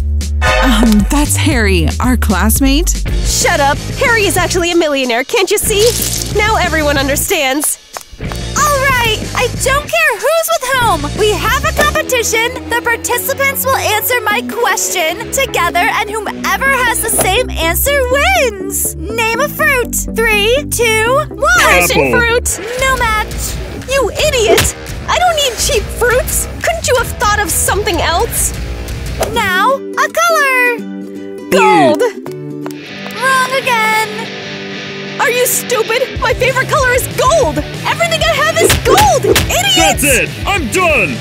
Um, that's Harry, our classmate. Shut up! Harry is actually a millionaire, can't you see? Now everyone understands. Alright, I don't care who's with whom! We have a competition, the participants will answer my question together, and whomever has the same answer wins! Name a fruit! Three, two, one! Passion fruit! No match! You idiot! I don't need cheap fruits! Couldn't you have thought of something else? Now, a color! Gold! Wrong again! Are you stupid? My favorite color is gold! Everything I have is gold! Idiots! That's it! I'm done!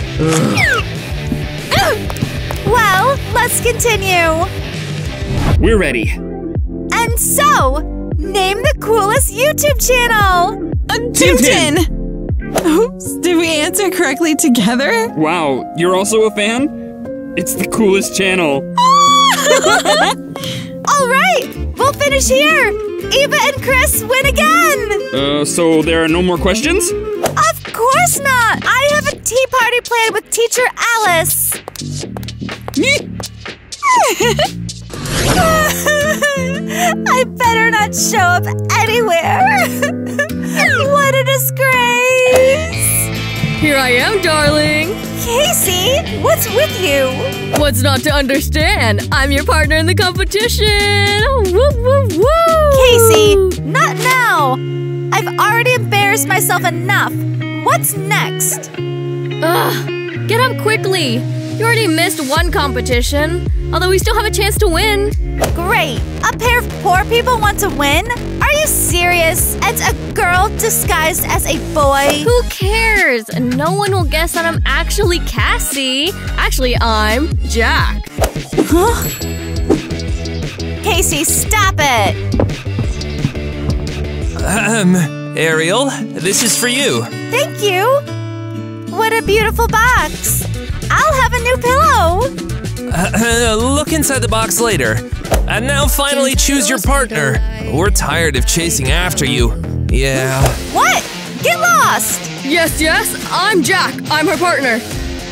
Well, let's continue. We're ready. And so, name the coolest YouTube channel! A Doontin! Oops, did we answer correctly together? Wow, you're also a fan? It's the coolest channel. All right, we'll finish here. Eva and Chris win again. Uh, so there are no more questions? Of course not. I have a tea party planned with Teacher Alice. I better not show up anywhere. What a disgrace. Here I am, darling. Casey, what's with you? What's not to understand? I'm your partner in the competition! Woo, woo, woo! Casey, not now! I've already embarrassed myself enough. What's next? Ugh, get up quickly! You already missed one competition, although we still have a chance to win. Great! A pair of poor people want to win? Are you serious? And a girl disguised as a boy? Who cares? No one will guess that I'm actually Cassie. Actually, I'm Jack. Huh? Casey, stop it! Um, Ariel, this is for you. Thank you! What a beautiful box! I'll have a new pillow! Uh, uh, look inside the box later. And now finally choose your partner. We're tired of chasing after you. Yeah. What? Get lost! Yes, yes, I'm Jack. I'm her partner.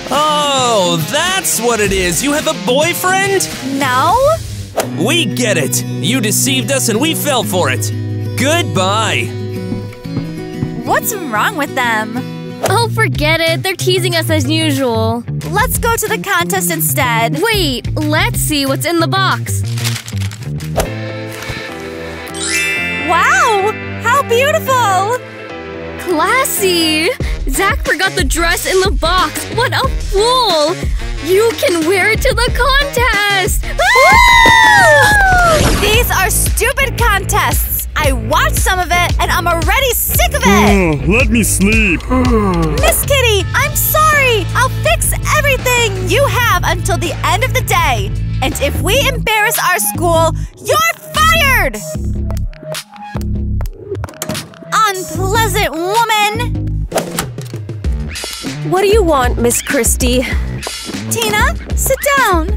Oh, that's what it is. You have a boyfriend? No. We get it. You deceived us and we fell for it. Goodbye. What's wrong with them? Oh, forget it. They're teasing us as usual. Let's go to the contest instead. Wait, let's see what's in the box. Wow! How beautiful! Classy! Zach forgot the dress in the box. What a fool! You can wear it to the contest! Woo! These are stupid contests! I watched some of it and I'm already sick of it! Oh, let me sleep! Miss Kitty, I'm sorry! I'll fix everything! You have until the end of the day! And if we embarrass our school, you're fired! Unpleasant woman! What do you want, Miss Christie? Tina, sit down!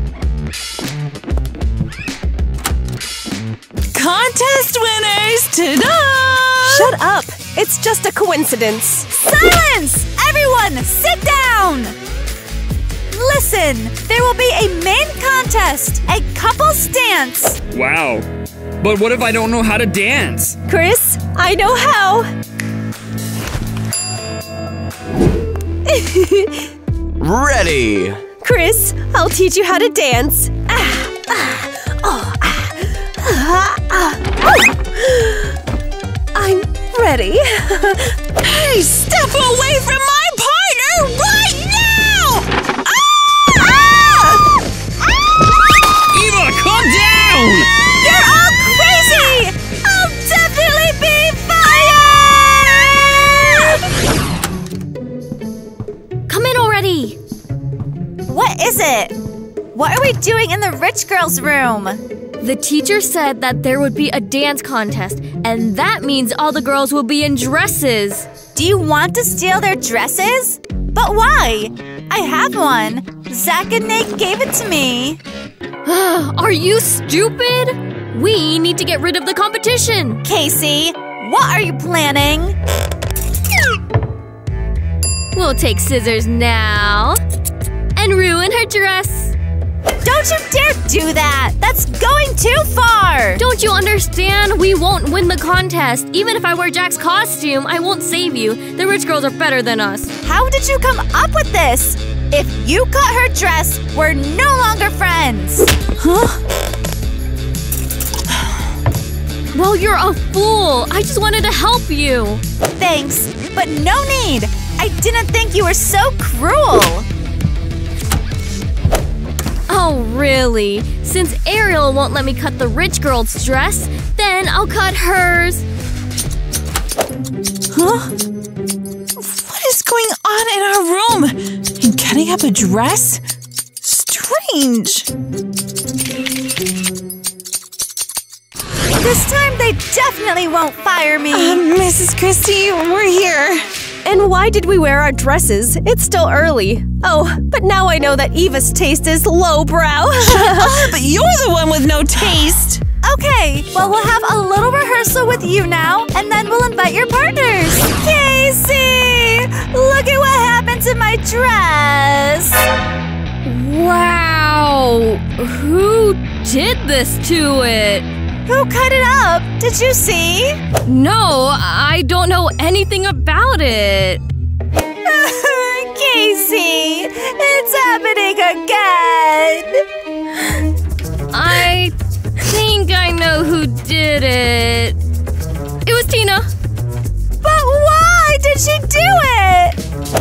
Contest winners, ta-da! Shut up! It's just a coincidence! Silence! Everyone, sit down! Listen, there will be a main contest, a couple's dance! Wow! But what if I don't know how to dance? Chris, I know how! Ready! Chris, I'll teach you how to dance. Ah, ah, oh, ah, ah, ah, oh. I'm ready. Hey, step away from my partner right now! Ah! Ah! Ah! Eva, calm down! You're all crazy! I'll definitely be fired! Come in already! What is it? What are we doing in the rich girl's room? The teacher said that there would be a dance contest, and that means all the girls will be in dresses. Do you want to steal their dresses? But why? I have one. Zach and Nate gave it to me. Are you stupid? We need to get rid of the competition. Casey, what are you planning? We'll take scissors now. And ruin her dress. Don't you dare do that! That's going too far! Don't you understand? We won't win the contest. Even if I wear Jack's costume, I won't save you. The rich girls are better than us. How did you come up with this? If you cut her dress, we're no longer friends. Huh? Well, you're a fool. I just wanted to help you. Thanks, but no need. I didn't think you were so cruel. Oh, really? Since Ariel won't let me cut the rich girl's dress, then I'll cut hers. Huh? What is going on in our room? And cutting up a dress? Strange. This time they definitely won't fire me. Uh, Missus Christie, we're here. And why did we wear our dresses? It's still early. Oh, but now I know that Eva's taste is lowbrow. Shut up! But you're the one with no taste! Okay, well we'll have a little rehearsal with you now, and then we'll invite your partners! Casey! Look at what happened to my dress! Wow! Who did this to it? Who cut it up? Did you see? No, I don't know anything about it. Casey, it's happening again. I think I know who did it. It was Tina. But why did she do it?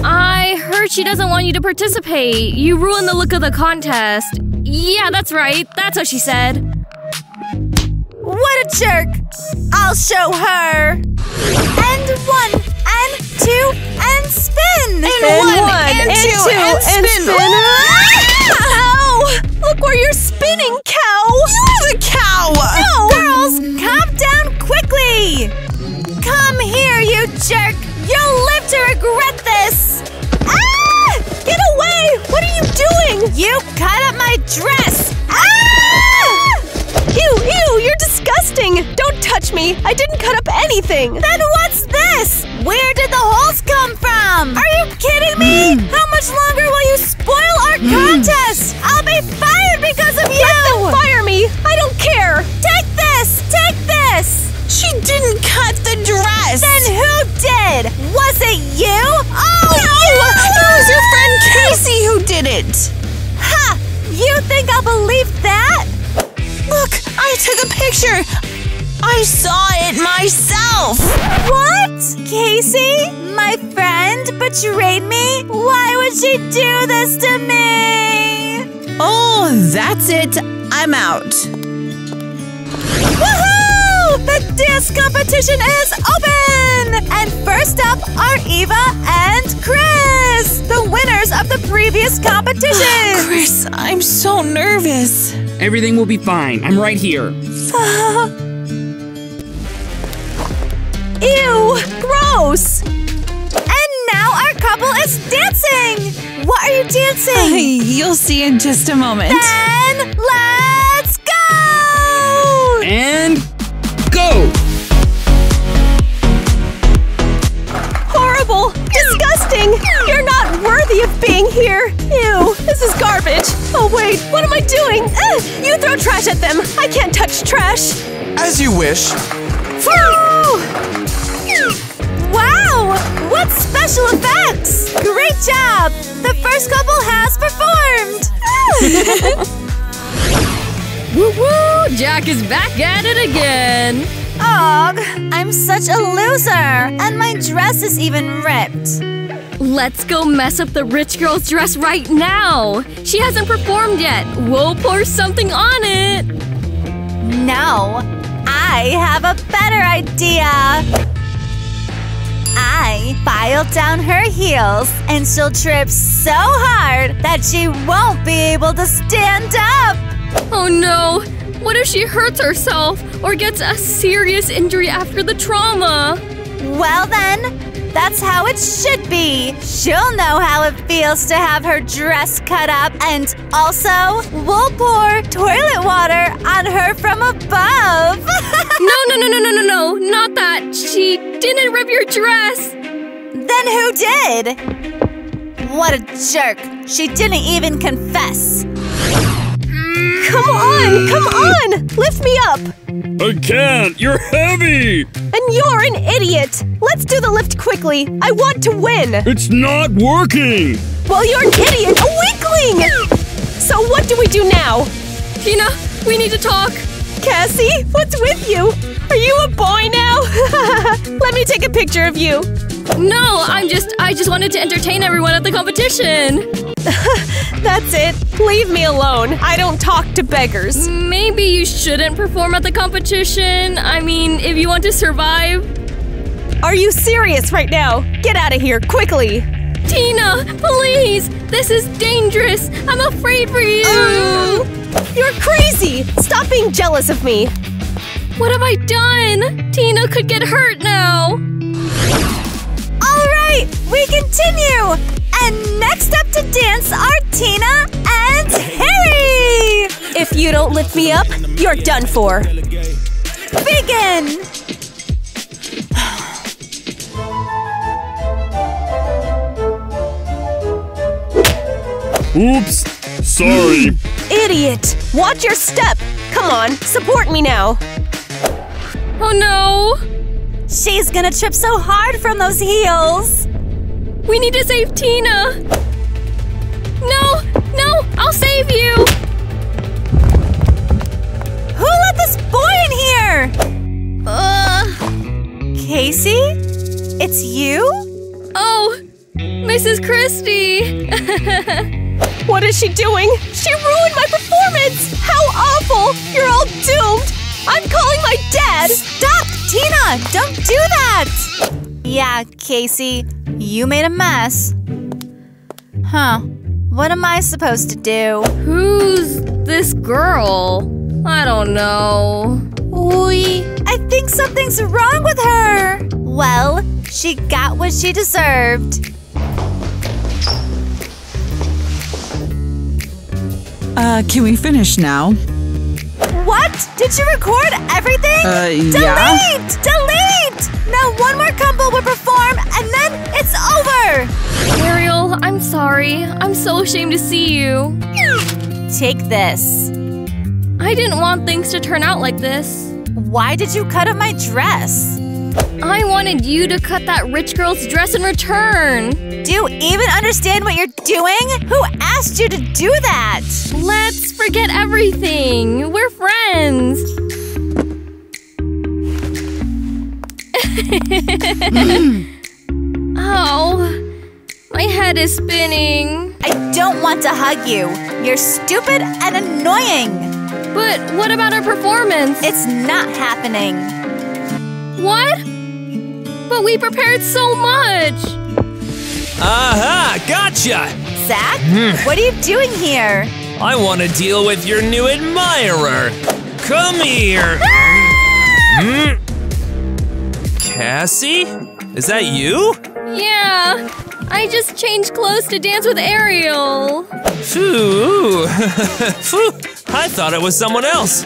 I heard she doesn't want you to participate. You ruined the look of the contest. Yeah, that's right. That's what she said. What a jerk! I'll show her! And one, and two, and spin! And, and one, and, and two, two, and spin! And spin. Ow! Look where you're spinning, cow! You're the cow! No! Girls, calm down quickly! Come here, you jerk! You'll live to regret this! Ah! Get away! What are you doing? You cut up my dress! Ah! Ew, ew, you're disgusting! Don't touch me! I didn't cut up anything! Then what's this? Where did the holes come from? Are you kidding me? Mm. How much longer will you spoil our mm. contest? I'll be fired because of you! Let them fire me! I don't care! Take this! Take this! She didn't cut the dress! Then who did? Was it you? Oh, You think I'll believe that? Look, I took a picture! I saw it myself! What? Casey? My friend betrayed me? Why would she do this to me? Oh, that's it. I'm out. Woohoo! The dance competition is open! And first up are Eva and Chris, the winners of the previous competition! Chris, I'm so nervous. Everything will be fine. I'm right here. Ew! Gross! And now our couple is dancing! What are you dancing? Uh, you'll see in just a moment. Then, let's go! And go! Horrible! Disgusting! You're not worthy of being here! Ew! This is garbage! Oh wait, what am I doing? Ugh, you throw trash at them! I can't touch trash! As you wish. Woo! Wow! What special effects! Great job! The first couple has performed! Woo-woo! Jack is back at it again! Ugh! I'm such a loser! And my dress is even ripped! Let's go mess up the rich girl's dress right now! She hasn't performed yet! We'll pour something on it! No! I have a better idea! I file down her heels and she'll trip so hard that she won't be able to stand up! Oh no! What if she hurts herself or gets a serious injury after the trauma? Well then, that's how it should be! She'll know how it feels to have her dress cut up, and also, we'll pour toilet water on her from above! No, no, no, no, no, no, no! Not that! She didn't rip your dress! Then who did? What a jerk! She didn't even confess! Come on! Come on! Lift me up! I can't! You're heavy! And you're an idiot! Let's do the lift quickly! I want to win! It's not working! Well, you're an idiot! A weakling! So what do we do now? Tina, we need to talk! Cassie, what's with you? Are you a boy now? Let me take a picture of you! No, I'm just… I just wanted to entertain everyone at the competition! That's it. Leave me alone. I don't talk to beggars. Maybe you shouldn't perform at the competition. I mean, if you want to survive. Are you serious right now? Get out of here, quickly! Tina, please! This is dangerous! I'm afraid for you! Uh, you're crazy! Stop being jealous of me! What have I done? Tina could get hurt now! Alright, we continue! And next up to dance are Tina and Harry! If you don't lift me up, you're done for! Begin! Oops! Sorry! Idiot! Watch your step! Come on, support me now! Oh no! She's gonna trip so hard from those heels! We need to save Tina! No! No! I'll save you! Who let this boy in here? Uh… Casey? It's you? Oh! Missus Christie! What is she doing? She ruined my performance! How awful! You're all doomed! I'm calling my dad! Stop! Tina! Don't do that! Yeah, Casey. You made a mess. Huh. What am I supposed to do? Who's this girl? I don't know. Ooh, I think something's wrong with her. Well, she got what she deserved. Uh, can we finish now? What? Did you record everything? Uh, yeah. Delete! Delete! Now one more combo will perform and then it's over! Ariel, I'm sorry. I'm so ashamed to see you. Take this. I didn't want things to turn out like this. Why did you cut up my dress? I wanted you to cut that rich girl's dress in return! Do you even understand what you're doing? Who asked you to do that? Let's forget everything! We're friends! mm. Oh, my head is spinning. I don't want to hug you. You're stupid and annoying. But what about our performance? It's not happening. What? But we prepared so much. Aha! Uh-huh, gotcha! Zach, mm. what are you doing here? I want to deal with your new admirer. Come here. Ah! Mm. Cassie? Is that you? Yeah, I just changed clothes to dance with Ariel. Phew. Phew. I thought it was someone else.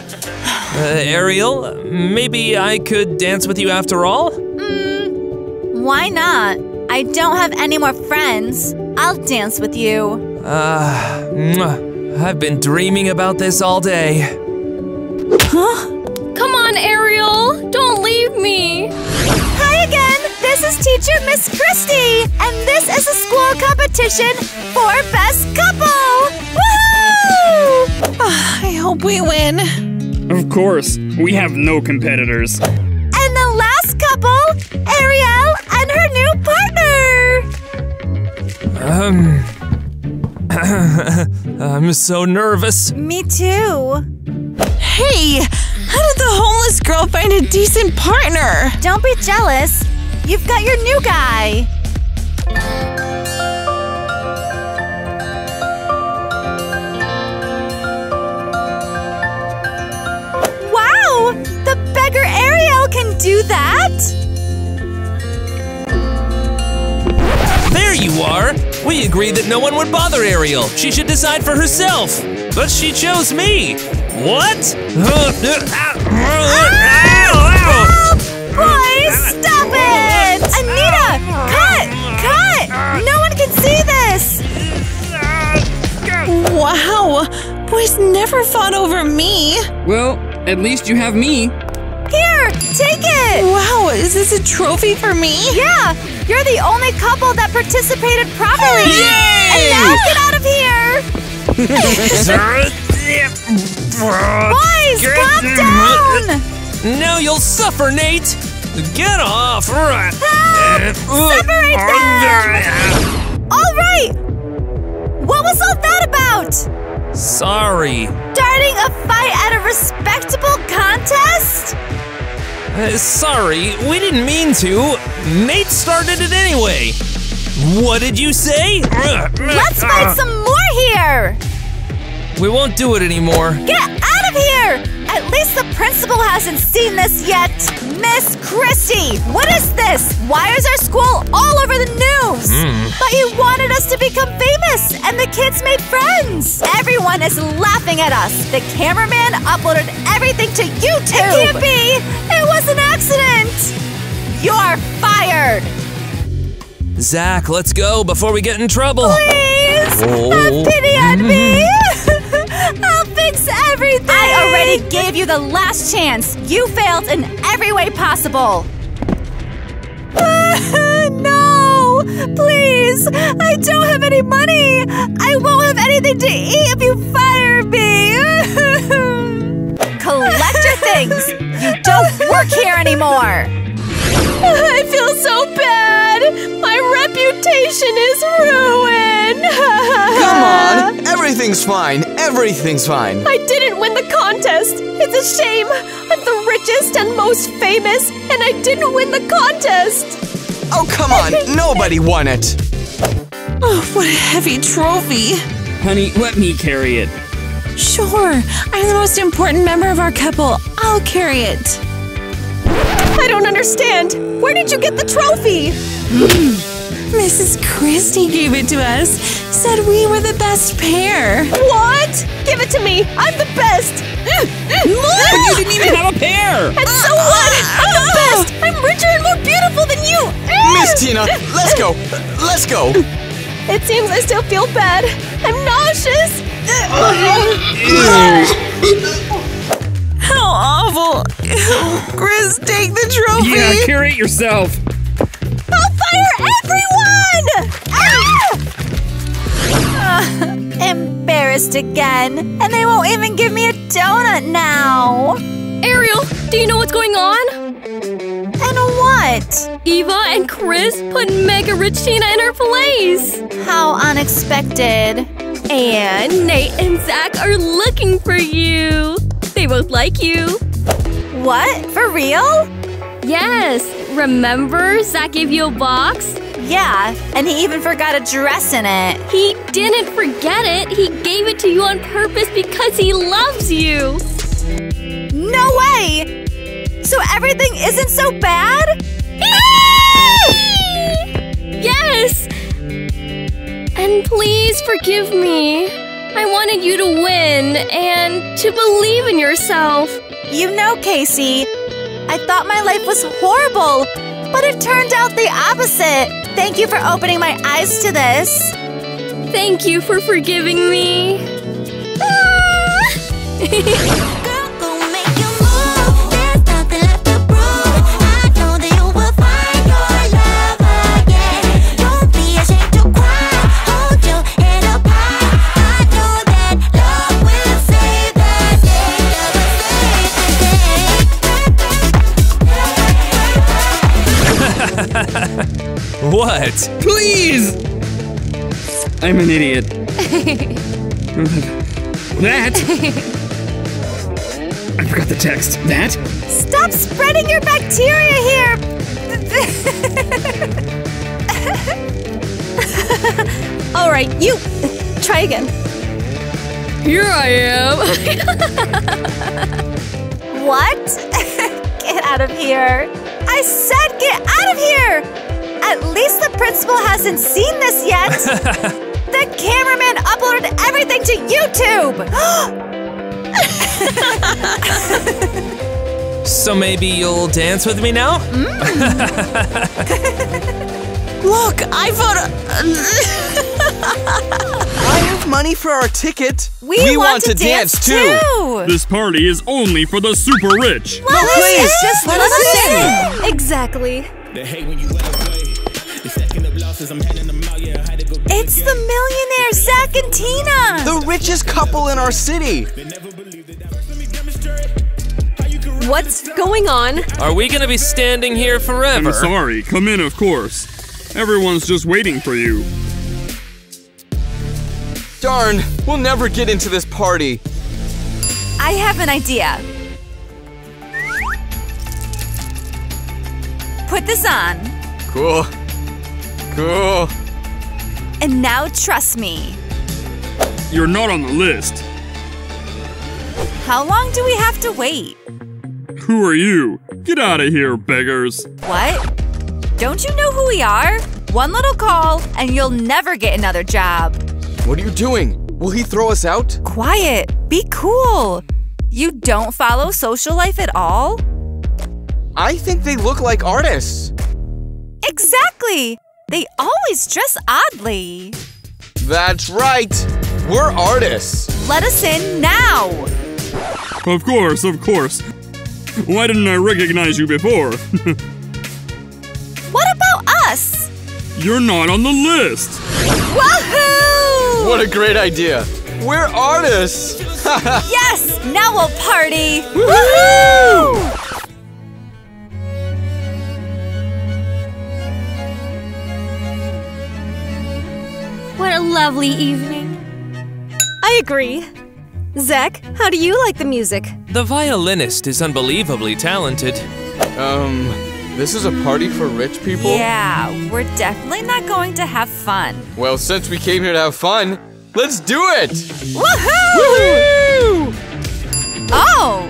Uh, Ariel, maybe I could dance with you after all? Mm, why not? I don't have any more friends. I'll dance with you. Ah, uh, I've been dreaming about this all day. Huh? Come on, Ariel. Don't leave me. Hi again. This is teacher Miss Christie, and this is a school competition for best couple. Woohoo! I hope we win. Of course, we have no competitors. And the last couple, Ariel and her new partner. Um, I'm so nervous. Me too. Hey, how did the homeless girl find a decent partner? Don't be jealous. You've got your new guy. The beggar Ariel can do that! There you are! We agreed that no one would bother Ariel. She should decide for herself. But she chose me! What? Ah! Help! Boys, stop it! Anita! Cut! Cut! No one can see this! Wow! Boys never fought over me! Well, at least you have me. Here, take it! Wow, is this a trophy for me? Yeah, you're the only couple that participated properly! Yay! And now get out of here! Boys, calm down! Now you'll suffer, Nate! Get off! Help! Separate them! All right! What was all that about? Sorry. Starting a fight at a respectable contest? Uh, sorry, we didn't mean to. Nate started it anyway. What did you say? Let's fight some more here! We won't do it anymore. Get out of here! At least the principal hasn't seen this yet. Miss Christie, what is this? Why is our school all over the news? Mm. But you wanted us to become famous, and the kids made friends. Everyone is laughing at us. The cameraman uploaded everything to YouTube. It can't be. It was an accident. You're fired. Zach, let's go before we get in trouble. Please, oh. have pity on mm. me. I'll fix everything! I already gave you the last chance! You failed in every way possible! No! Please! I don't have any money! I won't have anything to eat if you fire me! Collect your things! You don't work here anymore! I feel so bad! My reputation is ruined! Come on! Everything's fine! Everything's fine! I didn't win the contest! It's a shame! I'm the richest and most famous, and I didn't win the contest! Oh, come on! Nobody won it! Oh, what a heavy trophy! Honey, let me carry it. Sure! I'm the most important member of our couple. I'll carry it. I don't understand. Where did you get the trophy? Missus Christie gave it to us. Said we were the best pair. What? Give it to me. I'm the best. But you didn't even have a pair. And so what? I'm the best. I'm richer and more beautiful than you. Miss Tina, let's go. Let's go. It seems I still feel bad. I'm nauseous. How awful. Chris, take the trophy. Yeah, carry it yourself. I'll fire everyone! Ah! Uh, embarrassed again. And they won't even give me a donut now. Ariel, do you know what's going on? And what? Eva and Chris put Mega Rich Tina in her place. How unexpected. And Nate and Zach are looking for you. They both like you. What? For real? Yes. Remember Zach gave you a box? Yeah, and he even forgot a dress in it. He didn't forget it. He gave it to you on purpose because he loves you. No way! So everything isn't so bad? Yes! And please forgive me. I wanted you to win and to believe in yourself. You know, Casey, I thought my life was horrible, but it turned out the opposite. Thank you for opening my eyes to this. Thank you for forgiving me. Ah! What? Please! I'm an idiot. That? I forgot the text. That? Stop spreading your bacteria here! Alright, you! Try again. Here I am! What? Get out of here! I said get out of here! At least the principal hasn't seen this yet! The cameraman uploaded everything to YouTube! So maybe you'll dance with me now? Mm. Look, I found a... I have money for our ticket! We, we want, want to, to dance, dance too. too! This party is only for the super rich! Let no, please, just let, let us in! in. Exactly. They hate when you It's the millionaires, Zach and Tina! The richest couple in our city! What's going on? Are we gonna be standing here forever? I'm sorry, come in, of course. Everyone's just waiting for you. Darn, we'll never get into this party. I have an idea. Put this on. Cool. Cool. And now trust me. You're not on the list. How long do we have to wait? Who are you? Get out of here, beggars. What? Don't you know who we are? One little call and you'll never get another job. What are you doing? Will he throw us out? Quiet. Be cool. You don't follow social life at all? I think they look like artists. Exactly. They always dress oddly. That's right. We're artists. Let us in now. Of course, of course. Why didn't I recognize you before? What about us? You're not on the list. Woohoo! What a great idea. We're artists. Yes, now we'll party. Woohoo! A lovely evening. I agree. Zach, how do you like the music? The violinist is unbelievably talented. Um, this is a party for rich people? Yeah, we're definitely not going to have fun. Well, since we came here to have fun, let's do it! Woohoo! Woohoo! Oh!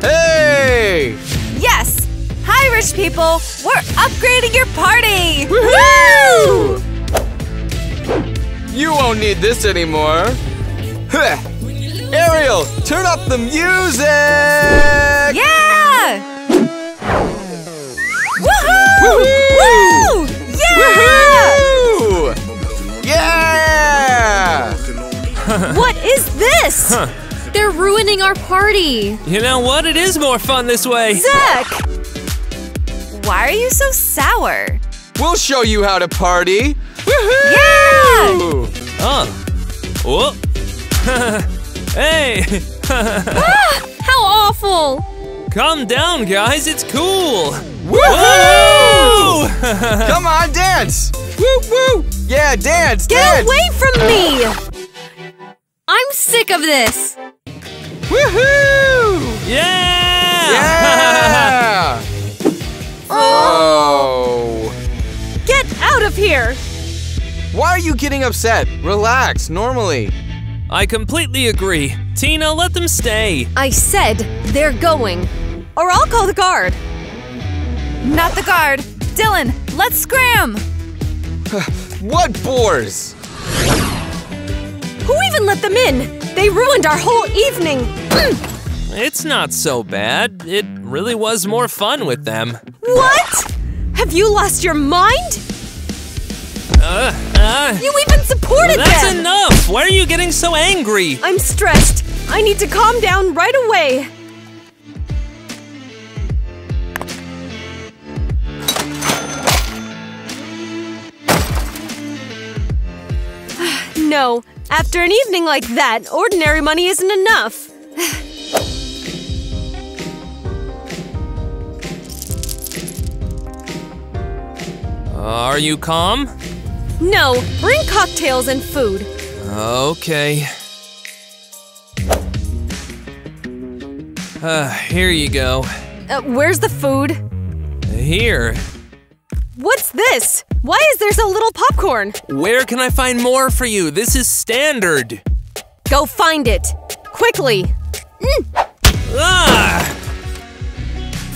Hey! Yes! Hi, rich people! We're upgrading your party! Woohoo! Woo! You won't need this anymore. Ariel, turn up the music! Yeah! Woohoo! Woo! Yeah! Woohoo! Yeah! What is this? Huh. They're ruining ruining our party! You know what? It is more fun this way! Zach! Why are you so sour? We'll show you how to party! Woohoo! Yeah! Oh. Oh. Hey! Ah, how awful! Calm down, guys. It's cool! Woohoo! Come on, dance! Woo woo! Yeah, dance, Get dance! Get away from me! I'm sick of this! Woohoo! Yeah! Yeah! Oh! Get out of here! Why are you getting upset? Relax, normally. I completely agree. Tina, let them stay. I said they're going. Or I'll call the guard. Not the guard. Dylan, let's scram! What boars? Who even let them in? They ruined our whole evening. It's not so bad. It really was more fun with them. What? Have you lost your mind? Uh, uh, you even supported them! That's enough! Why are you getting so angry? I'm stressed. I need to calm down right away. No, after an evening like that, ordinary money isn't enough. uh, are you calm? No, bring cocktails and food. Okay. Uh, here you go. Uh, where's the food? Here. What's this? Why is there so little popcorn? Where can I find more for you? This is standard. Go find it. Quickly. Mm. Ah!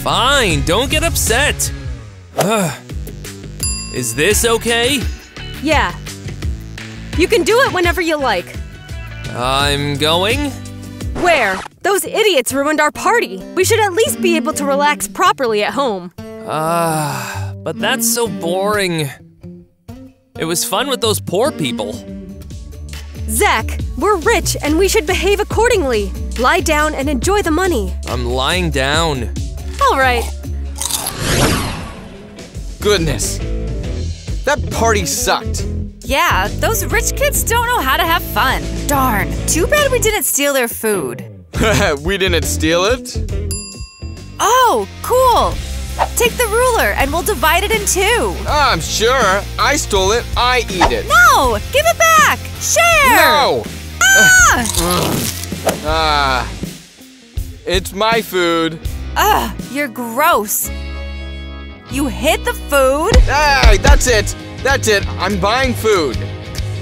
Fine, don't get upset. Uh, is this okay? Yeah. You can do it whenever you like. I'm going? Where? Those idiots ruined our party. We should at least be able to relax properly at home. Ah, uh, but that's so boring. It was fun with those poor people. Zach, we're rich and we should behave accordingly. Lie down and enjoy the money. I'm lying down. All right. Goodness. That party sucked. Yeah, those rich kids don't know how to have fun. Darn, too bad we didn't steal their food. We didn't steal it? Oh, cool. Take the ruler and we'll divide it in two. I'm sure. I stole it, I eat it. No, give it back. Share. No. Ah! Ah, it's my food. Ugh, you're gross. You hid the food? Ah, that's it. That's it. I'm buying food.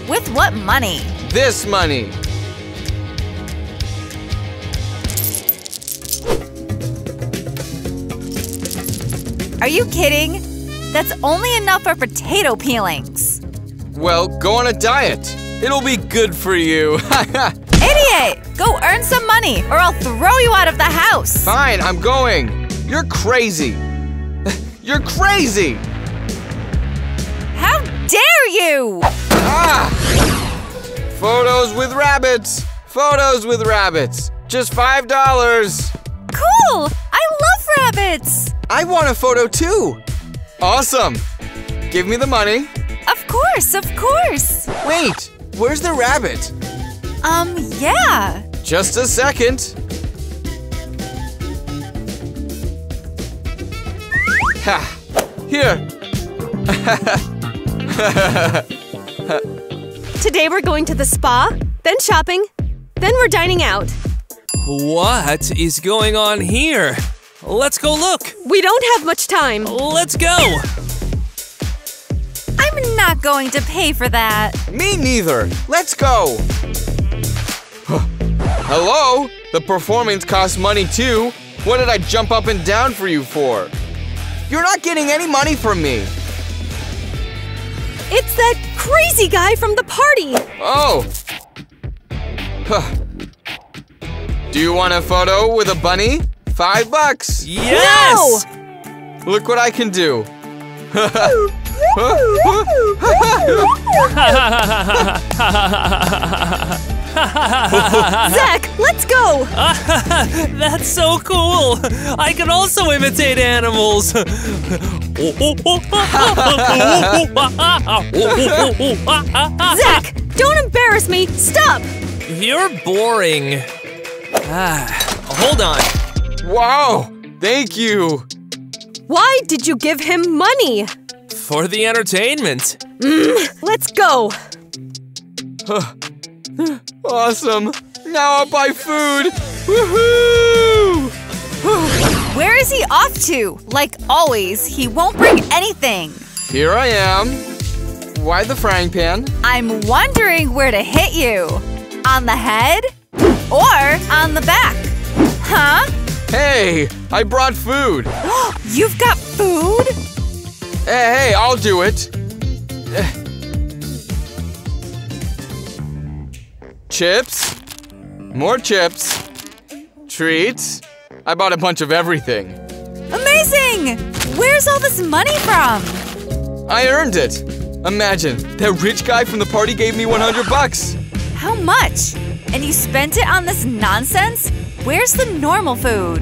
With what money? This money. Are you kidding? That's only enough for potato peelings. Well, go on a diet. It'll be good for you. Idiot! Go earn some money or I'll throw you out of the house. Fine, I'm going. You're crazy. You're crazy! How dare you! Ah! Photos with rabbits! Photos with rabbits! Just five dollars! Cool! I love rabbits! I want a photo too! Awesome! Give me the money. Of course, of course! Wait, where's the rabbit? Um, yeah! Just a second! Ha! Here! Today we're going to the spa, then shopping, then we're dining out. What is going on here? Let's go look! We don't have much time. Let's go! I'm not going to pay for that. Me neither. Let's go! Hello? The performance costs money too. What did I jump up and down for you for? You're not getting any money from me. It's that crazy guy from the party. Oh. Huh. Do you want a photo with a bunny? Five bucks. Yes. No! Look what I can do. Zach, let's go! That's so cool! I can also imitate animals! Zach, don't embarrass me! Stop! You're boring. Ah, hold on. Wow! Thank you! Why did you give him money? For the entertainment. Mm, let's go! Awesome! Now I'll buy food! Woohoo! Where is he off to? Like always, he won't bring anything! Here I am! Why the frying pan? I'm wondering where to hit you! On the head? Or on the back? Huh? Hey! I brought food! You've got food? Hey, hey, I'll do it! Chips, more chips, treats. I bought a bunch of everything. Amazing! Where's all this money from? I earned it. Imagine, that rich guy from the party gave me one hundred bucks. How much? And you spent it on this nonsense? Where's the normal food?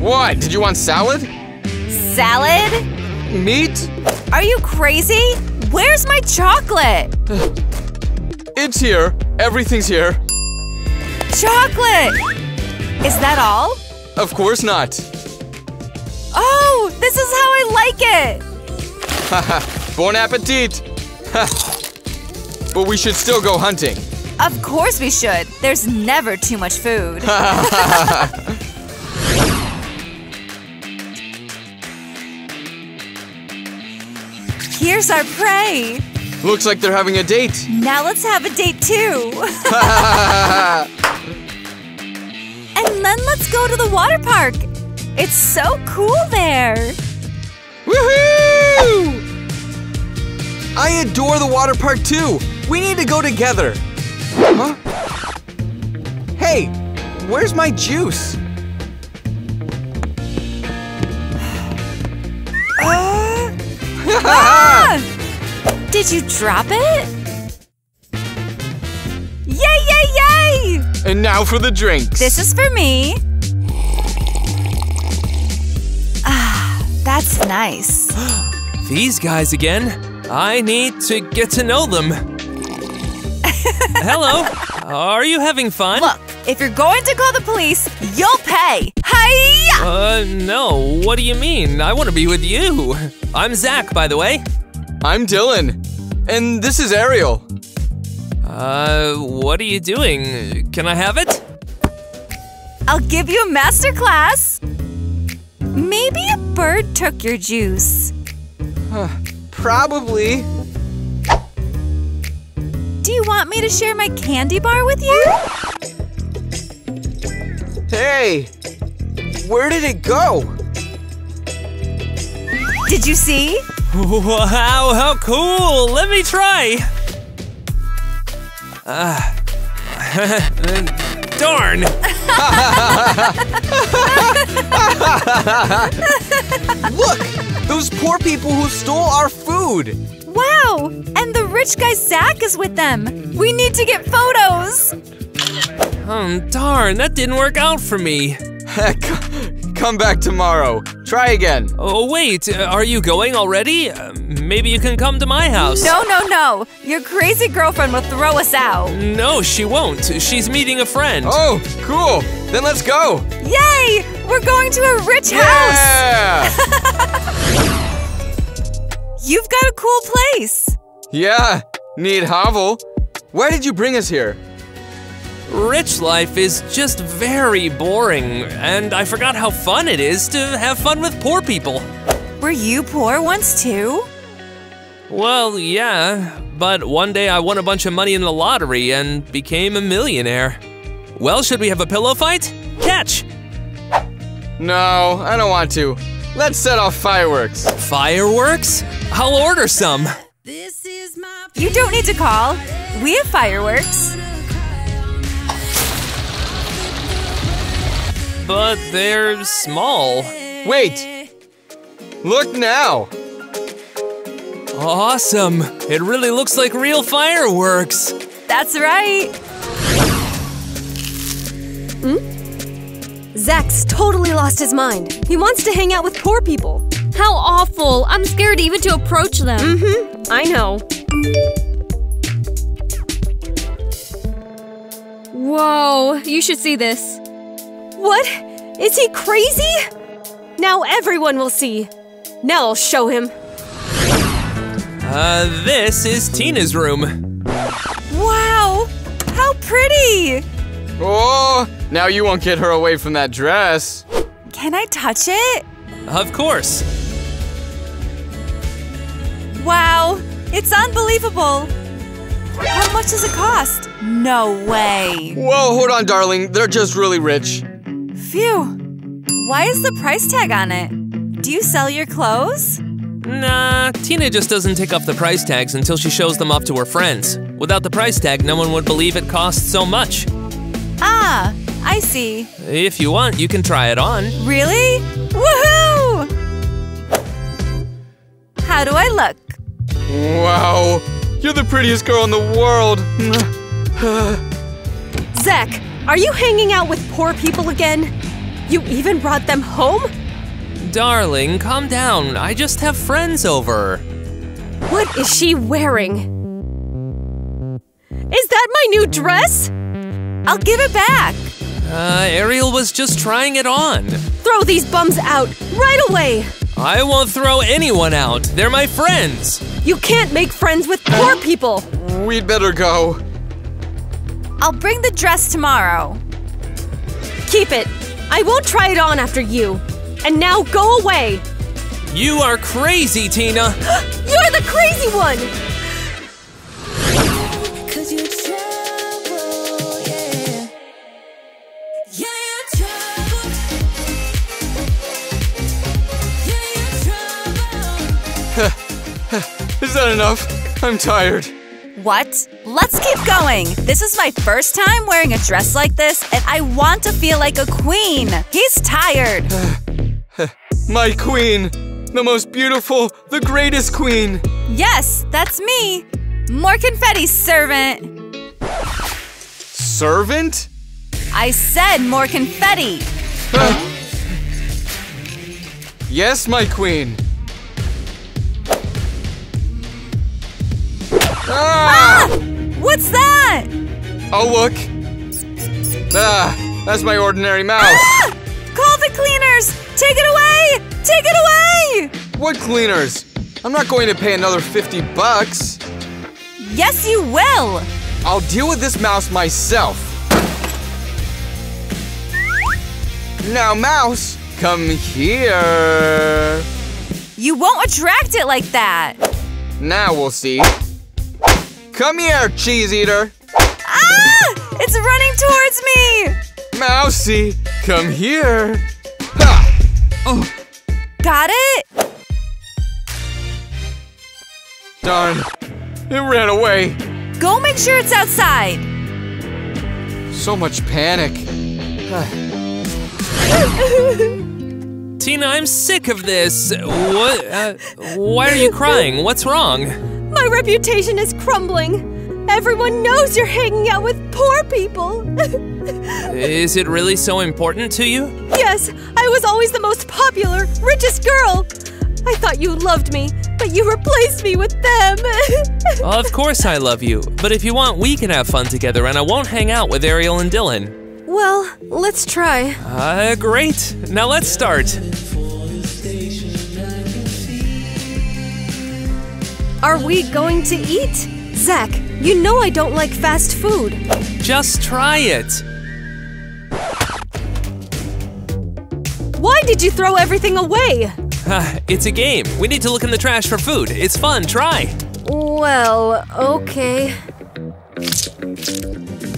What? Did you want salad? Salad? Meat? Are you crazy? Where's my chocolate? It's here. Everything's here. Chocolate! Is that all? Of course not. Oh, this is how I like it! Haha, bon appetit! But we should still go hunting. Of course we should. There's never too much food. Here's our prey! Looks like they're having a date. Now let's have a date too. And then let's go to the water park. It's so cool there. Woohoo! I adore the water park too. We need to go together. Huh? Hey, where's my juice? uh, ah! Did you drop it? Yay, yay, yay! And now for the drinks. This is for me. Ah, that's nice. These guys again. I need to get to know them. Hello. Are you having fun? Look, if you're going to call the police, you'll pay. Hi-ya! Uh, no. What do you mean? I want to be with you. I'm Zach, by the way. I'm Dylan, and this is Ariel. Uh, what are you doing? Can I have it? I'll give you a master class. Maybe a bird took your juice. Huh, probably. Do you want me to share my candy bar with you? Hey, where did it go? Did you see? Wow, how cool! Let me try! Uh, darn! Look! Those poor people who stole our food! Wow! And the rich guy Zach is with them! We need to get photos! Um, darn, that didn't work out for me. Heck. Come back tomorrow. Try again. Oh, wait. Are you going already? Uh, maybe you can come to my house. No, no, no. Your crazy girlfriend will throw us out. No, she won't. She's meeting a friend. Oh, cool. Then let's go. Yay! We're going to a rich yeah! house. You've got a cool place. Yeah. Neat hovel. Why did you bring us here? Rich life is just very boring, and I forgot how fun it is to have fun with poor people. Were you poor once too? Well, yeah, but one day I won a bunch of money in the lottery and became a millionaire. Well, should we have a pillow fight? Catch! No, I don't want to. Let's set off fireworks. Fireworks? I'll order some. This is my You don't need to call. We have fireworks. But they're small. Wait! Look now! Awesome! It really looks like real fireworks! That's right! Zach's totally lost his mind. He wants to hang out with poor people. How awful. I'm scared even to approach them. Mm-hmm. I know. Whoa, you should see this. What? Is he crazy? Now everyone will see. Now I'll show him. Uh, this is Tina's room. Wow, how pretty! Oh, now you won't get her away from that dress. Can I touch it? Of course. Wow, it's unbelievable. How much does it cost? No way. Whoa, hold on, darling. They're just really rich. Phew. Why is the price tag on it? Do you sell your clothes? Nah, Tina just doesn't take off the price tags until she shows them off to her friends. Without the price tag, no one would believe it costs so much. Ah, I see. If you want, you can try it on. Really? Woohoo! How do I look? Wow, you're the prettiest girl in the world. Zach, are you hanging out with poor people again? You even brought them home? Darling, calm down. I just have friends over. What is she wearing? Is that my new dress? I'll give it back. Uh, Ariel was just trying it on. Throw these bums out right away. I won't throw anyone out. They're my friends. You can't make friends with poor people. We'd better go. I'll bring the dress tomorrow. Keep it. I won't try it on after you. And now go away. You are crazy, Tina. You're the crazy one. Cause you're trouble, yeah. Yeah, you're trouble. Yeah, you're trouble. Is that enough? I'm tired. What? Let's keep going! This is my first time wearing a dress like this, and I want to feel like a queen! He's tired! My queen! The most beautiful, the greatest queen! Yes, that's me! More confetti, servant! Servant? I said more confetti! Yes, my queen! Ah! Ah! What's that? Oh, look. Ah, that's my ordinary mouse. Ah! Call the cleaners! Take it away! Take it away! What cleaners? I'm not going to pay another fifty bucks. Yes, you will. I'll deal with this mouse myself. Now, mouse, come here. You won't attract it like that. Now we'll see. Come here, cheese eater! Ah! It's running towards me! Mousy, come here! Ha! Oh. Got it? Darn, it ran away. Go make sure it's outside. So much panic. Tina, I'm sick of this. What? Uh, why are you crying? What's wrong? My reputation is crumbling. Everyone knows you're hanging out with poor people. Is it really so important to you? Yes, I was always the most popular, richest girl. I thought you loved me, but you replaced me with them. Of course I love you, but if you want, we can have fun together and I won't hang out with Ariel and Dylan. Well, let's try. Uh, great. Now let's start. Are we going to eat? Zach, you know I don't like fast food. Just try it. Why did you throw everything away? Uh, it's a game. We need to look in the trash for food. It's fun. Try. Well, okay.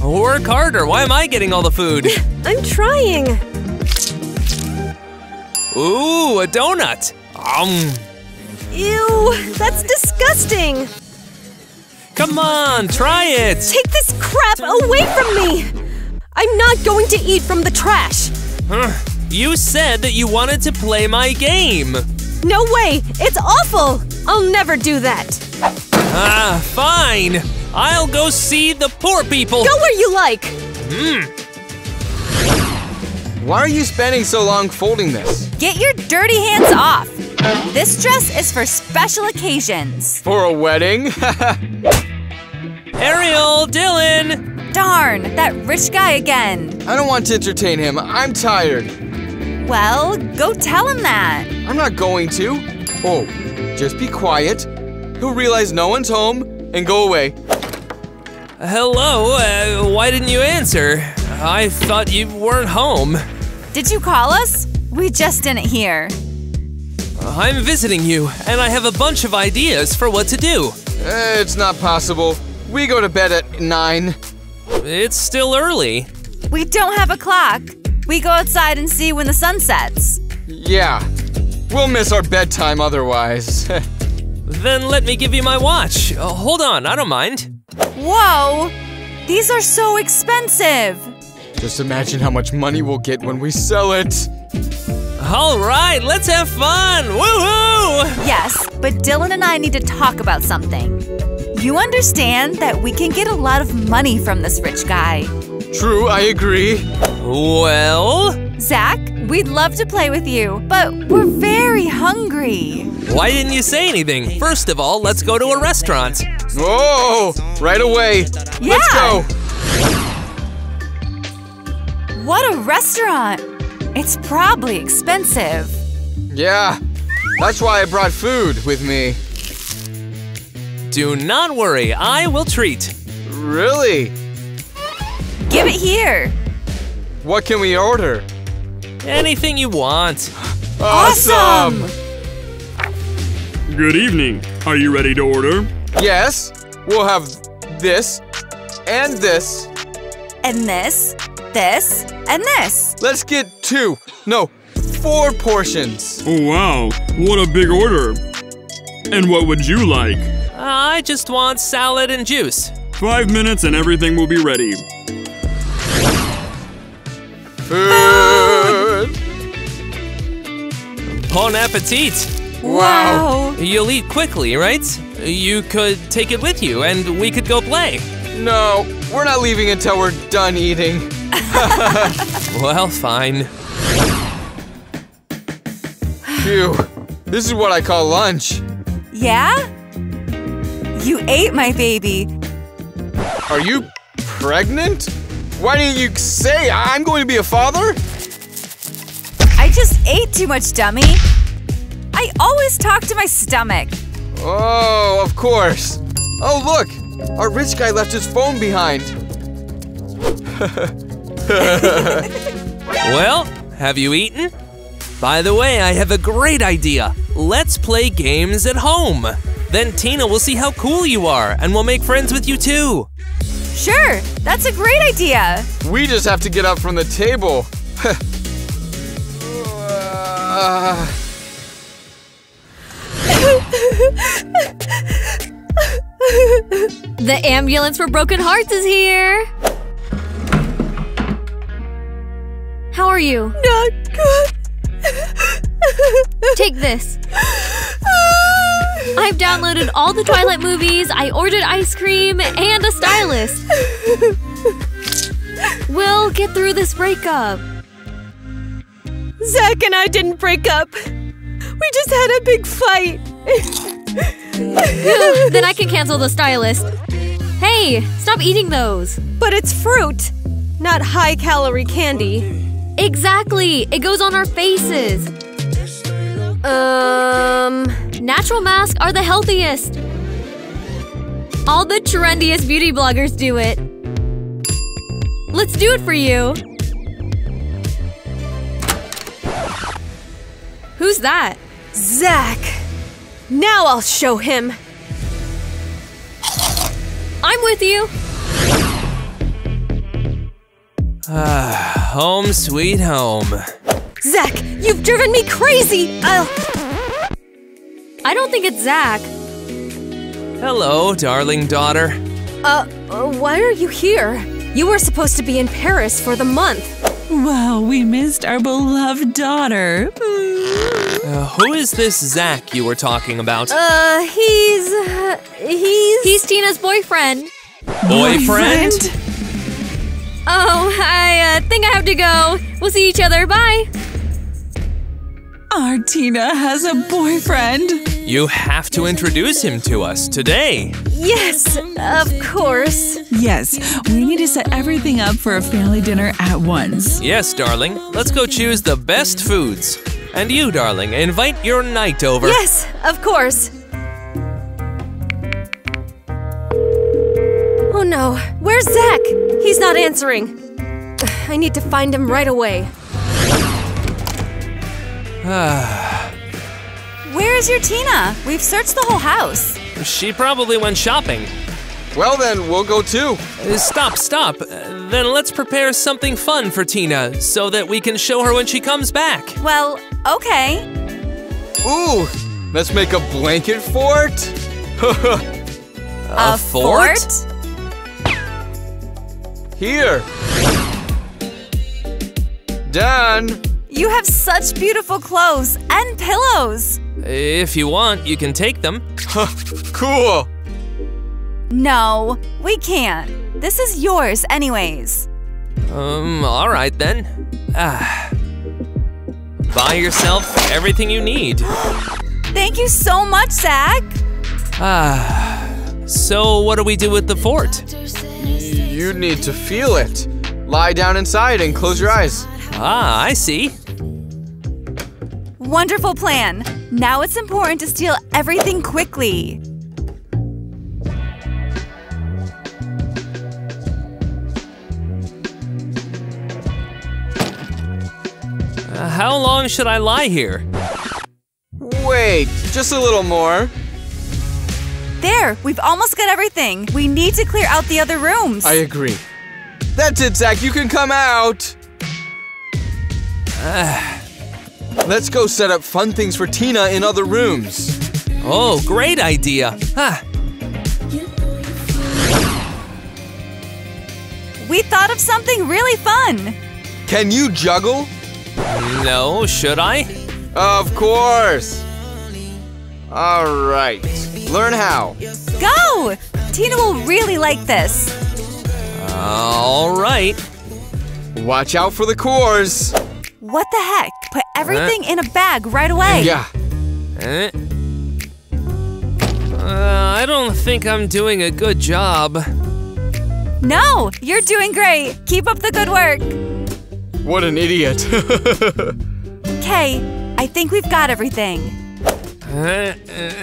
Work harder. Why am I getting all the food? I'm trying. Ooh, a donut. Um. Ew, that's disgusting! Come on, try it! Take this crap away from me! I'm not going to eat from the trash! Huh. You said that you wanted to play my game! No way! It's awful! I'll never do that! Ah, fine! I'll go see the poor people! Go where you like! Hmm. Why are you spending so long folding this? Get your dirty hands off! This dress is for special occasions. For a wedding? Ariel, Dylan! Darn, that rich guy again. I don't want to entertain him. I'm tired. Well, go tell him that. I'm not going to. Oh, just be quiet. He'll realize no one's home and go away. Hello, uh, why didn't you answer? I thought you weren't home. Did you call us? We just didn't hear. I'm visiting you, and I have a bunch of ideas for what to do. It's not possible. We go to bed at nine. It's still early. We don't have a clock. We go outside and see when the sun sets. Yeah. We'll miss our bedtime otherwise. Then let me give you my watch. Uh, hold on, I don't mind. Whoa! These are so expensive! Just imagine how much money we'll get when we sell it. All right, let's have fun! Woohoo! Yes, but Dylan and I need to talk about something. You understand that we can get a lot of money from this rich guy. True, I agree. Well? Zach, we'd love to play with you, but we're very hungry. Why didn't you say anything? First of all, let's go to a restaurant. Whoa! Right away. Yeah. Let's go. What a restaurant! It's probably expensive. Yeah, that's why I brought food with me. Do not worry, I will treat. Really? Give it here. What can we order? Anything you want. Awesome! Awesome! Good evening. Are you ready to order? Yes. We'll have this, and this. And this, this, and this. Let's get two, no, four portions. Oh, wow. What a big order. And what would you like? I just want salad and juice. Five minutes and everything will be ready. Food! Bon appetit! Wow. wow! You'll eat quickly, right? You could take it with you, and we could go play. No, we're not leaving until we're done eating. Well, fine. Phew, this is what I call lunch. Yeah? You ate my baby. Are you pregnant? Why didn't you say I'm going to be a father? I just ate too much, dummy. I always talk to my stomach. Oh, of course. Oh, look. Our rich guy left his phone behind. Well, have you eaten? By the way, I have a great idea. Let's play games at home. Then Tina will see how cool you are, and we'll make friends with you too. Sure, that's a great idea. We just have to get up from the table. uh... The ambulance for broken hearts is here! How are you? Not good! Take this. I've downloaded all the Twilight movies, I ordered ice cream, and a stylus. We'll get through this breakup. Zach and I didn't break up. We just had a big fight. Then I can cancel the stylist. Hey, stop eating those. But it's fruit, not high-calorie candy. Exactly. It goes on our faces. Um, natural masks are the healthiest. All the trendiest beauty bloggers do it. Let's do it for you. Who's that? Zach! Now I'll show him! I'm with you! Ah, home sweet home. Zach, you've driven me crazy! I'll… I don't think it's Zach. Hello, darling daughter. Uh, why are you here? You were supposed to be in Paris for the month. Wow, we missed our beloved daughter. Uh, who is this Zach you were talking about? Uh, he's… Uh, he's… He's Tina's boyfriend. Boyfriend? Boyfriend? Oh, I uh, think I have to go. We'll see each other. Bye. Our Tina has a boyfriend. You have to introduce him to us today. Yes, of course. Yes, we need to set everything up for a family dinner at once. Yes, darling. Let's go choose the best foods. And you, darling, invite your knight over. Yes, of course. Oh no, where's Zach? He's not answering. I need to find him right away. Where is your Tina? We've searched the whole house. She probably went shopping. Well then, we'll go too. Uh, stop, stop. Uh, then let's prepare something fun for Tina so that we can show her when she comes back. Well, okay. Ooh, let's make a blanket fort. a, a fort? fort? Here. Done. You have such beautiful clothes and pillows! If you want, you can take them. Cool! No, we can't. This is yours anyways. Um, alright then. Ah. Buy yourself everything you need. Thank you so much, Zach! Ah. So what do we do with the fort? You need to feel it. Lie down inside and close your eyes. Ah, I see. Wonderful plan. Now it's important to steal everything quickly. Uh, how long should I lie here? Wait, just a little more. There, we've almost got everything. We need to clear out the other rooms. I agree. That's it, Zach. You can come out. Uh. Let's go set up fun things for Tina in other rooms. Oh, great idea. Huh. We thought of something really fun. Can you juggle? No, should I? Of course. All right. Learn how. Go! Tina will really like this. All right. Watch out for the cores. What the heck? Put everything uh, in a bag right away. Yeah. Uh, I don't think I'm doing a good job. No, you're doing great. Keep up the good work. What an idiot. Okay, I think we've got everything. Uh,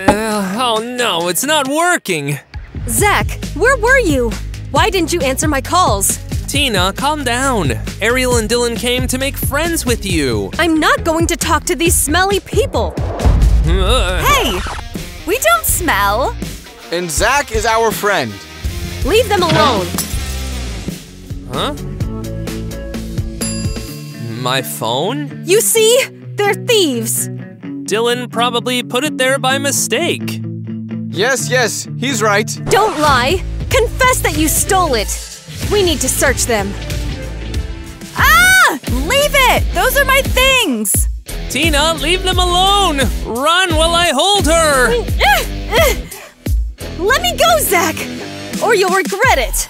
uh, oh no, it's not working. Zach, where were you? Why didn't you answer my calls? Tina, calm down. Ariel and Dylan came to make friends with you. I'm not going to talk to these smelly people. Uh. Hey, we don't smell. And Zach is our friend. Leave them alone. Huh? My phone? You see? They're thieves. Dylan probably put it there by mistake. Yes, yes, he's right. Don't lie. Confess that you stole it. We need to search them. Ah! Leave it! Those are my things! Tina, leave them alone! Run while I hold her! Let me go, Zach! Or you'll regret it!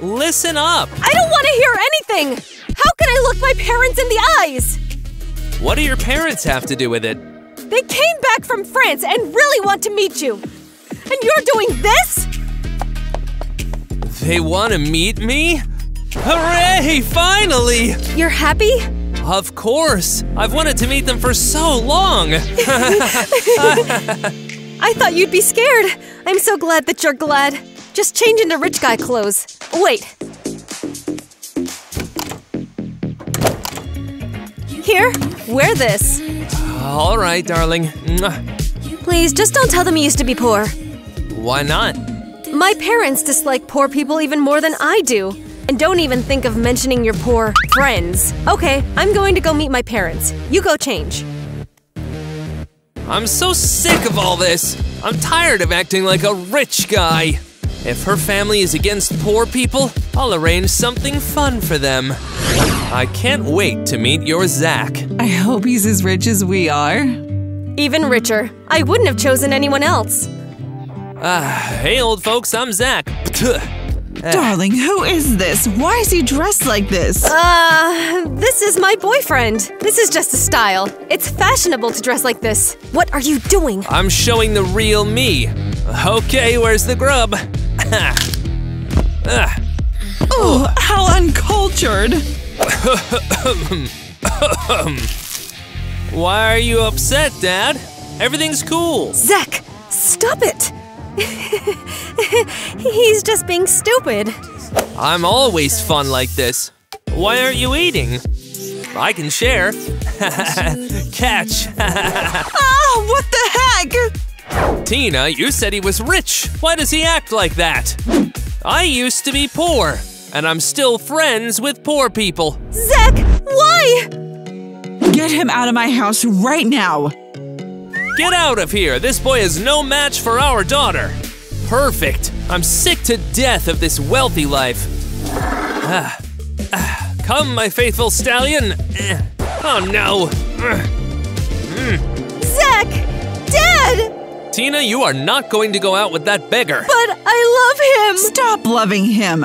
Listen up! I don't want to hear anything! How can I look my parents in the eyes? What do your parents have to do with it? They came back from France and really want to meet you! And you're doing this?! They want to meet me? Hooray! Finally! You're happy? Of course! I've wanted to meet them for so long! I thought you'd be scared! I'm so glad that you're glad! Just change into rich guy clothes. Wait! Here, wear this. Alright, darling. Please, just don't tell them you used to be poor. Why not? My parents dislike poor people even more than I do. And don't even think of mentioning your poor friends. Okay, I'm going to go meet my parents. You go change. I'm so sick of all this. I'm tired of acting like a rich guy. If her family is against poor people, I'll arrange something fun for them. I can't wait to meet your Zach. I hope he's as rich as we are. Even richer. I wouldn't have chosen anyone else. Ah, hey, old folks, I'm Zach. Ugh. Darling, who is this? Why is he dressed like this? Uh, this is my boyfriend. This is just a style. It's fashionable to dress like this. What are you doing? I'm showing the real me. Okay, where's the grub? uh. Oh, how uncultured! Why are you upset, Dad? Everything's cool! Zach, stop it! He's just being stupid. I'm always fun like this. Why aren't you eating? I can share. Catch! Ah, what the heck? Tina, you said he was rich. Why does he act like that? I used to be poor, and I'm still friends with poor people. Zach, why? Get him out of my house right now. Get out of here. This boy is no match for our daughter. Perfect. I'm sick to death of this wealthy life. Ah. Ah. Come, my faithful stallion. Oh, no. Mm. Zach, Dad! Tina, you are not going to go out with that beggar. But I love him. Stop loving him.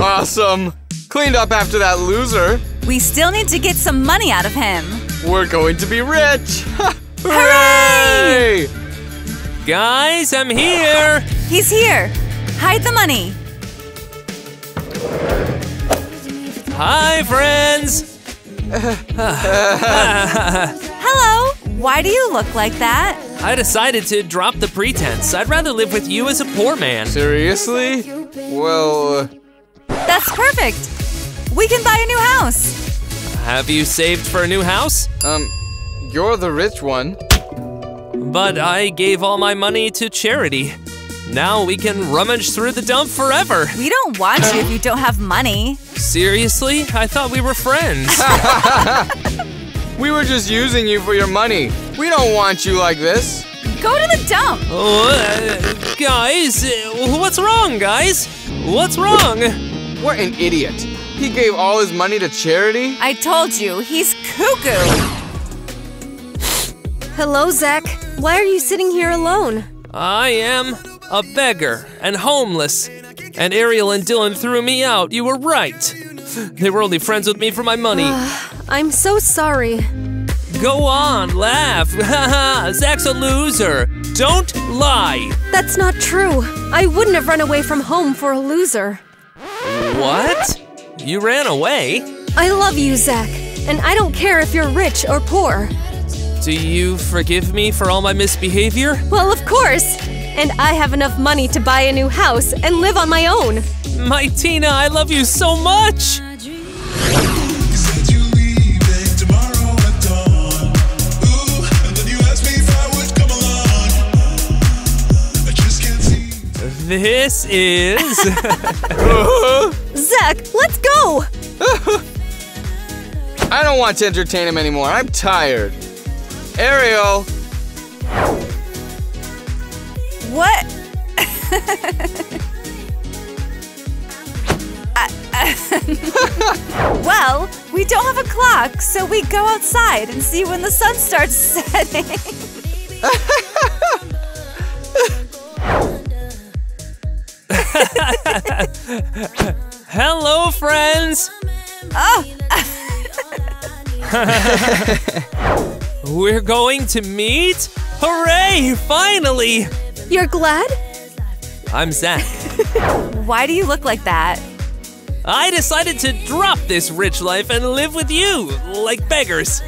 Awesome. Cleaned up after that loser. We still need to get some money out of him. We're going to be rich. Hooray! Guys, I'm here. He's here. Hide the money. Hi, friends. Hello. Why do you look like that? I decided to drop the pretense. I'd rather live with you as a poor man. Seriously? Well... Uh... That's perfect. We can buy a new house. Have you saved for a new house? Um, you're the rich one. But I gave all my money to charity. Now we can rummage through the dump forever. We don't want you if you don't have money. Seriously? I thought we were friends. We were just using you for your money. We don't want you like this. Go to the dump. Uh, guys, what's wrong, guys? What's wrong? What an idiot. He gave all his money to charity? I told you, he's cuckoo. Hello, Zach. Why are you sitting here alone? I am a beggar and homeless. And Ariel and Dylan threw me out. You were right. They were only friends with me for my money. I'm so sorry. Go on, laugh. Haha, Zach's a loser. Don't lie. That's not true. I wouldn't have run away from home for a loser. What? You ran away? I love you, Zach, and I don't care if you're rich or poor. Do you forgive me for all my misbehavior? Well, of course. And I have enough money to buy a new house and live on my own. My Tina, I love you so much. This is... Zach, let's go! I don't want to entertain him anymore. I'm tired. Ariel! What? I, I well, we don't have a clock, so we go outside and see when the sun starts setting. Hello, friends! Oh! We're going to meet? Hooray! Finally! You're glad? I'm Zach. Why do you look like that? I decided to drop this rich life and live with you, like beggars.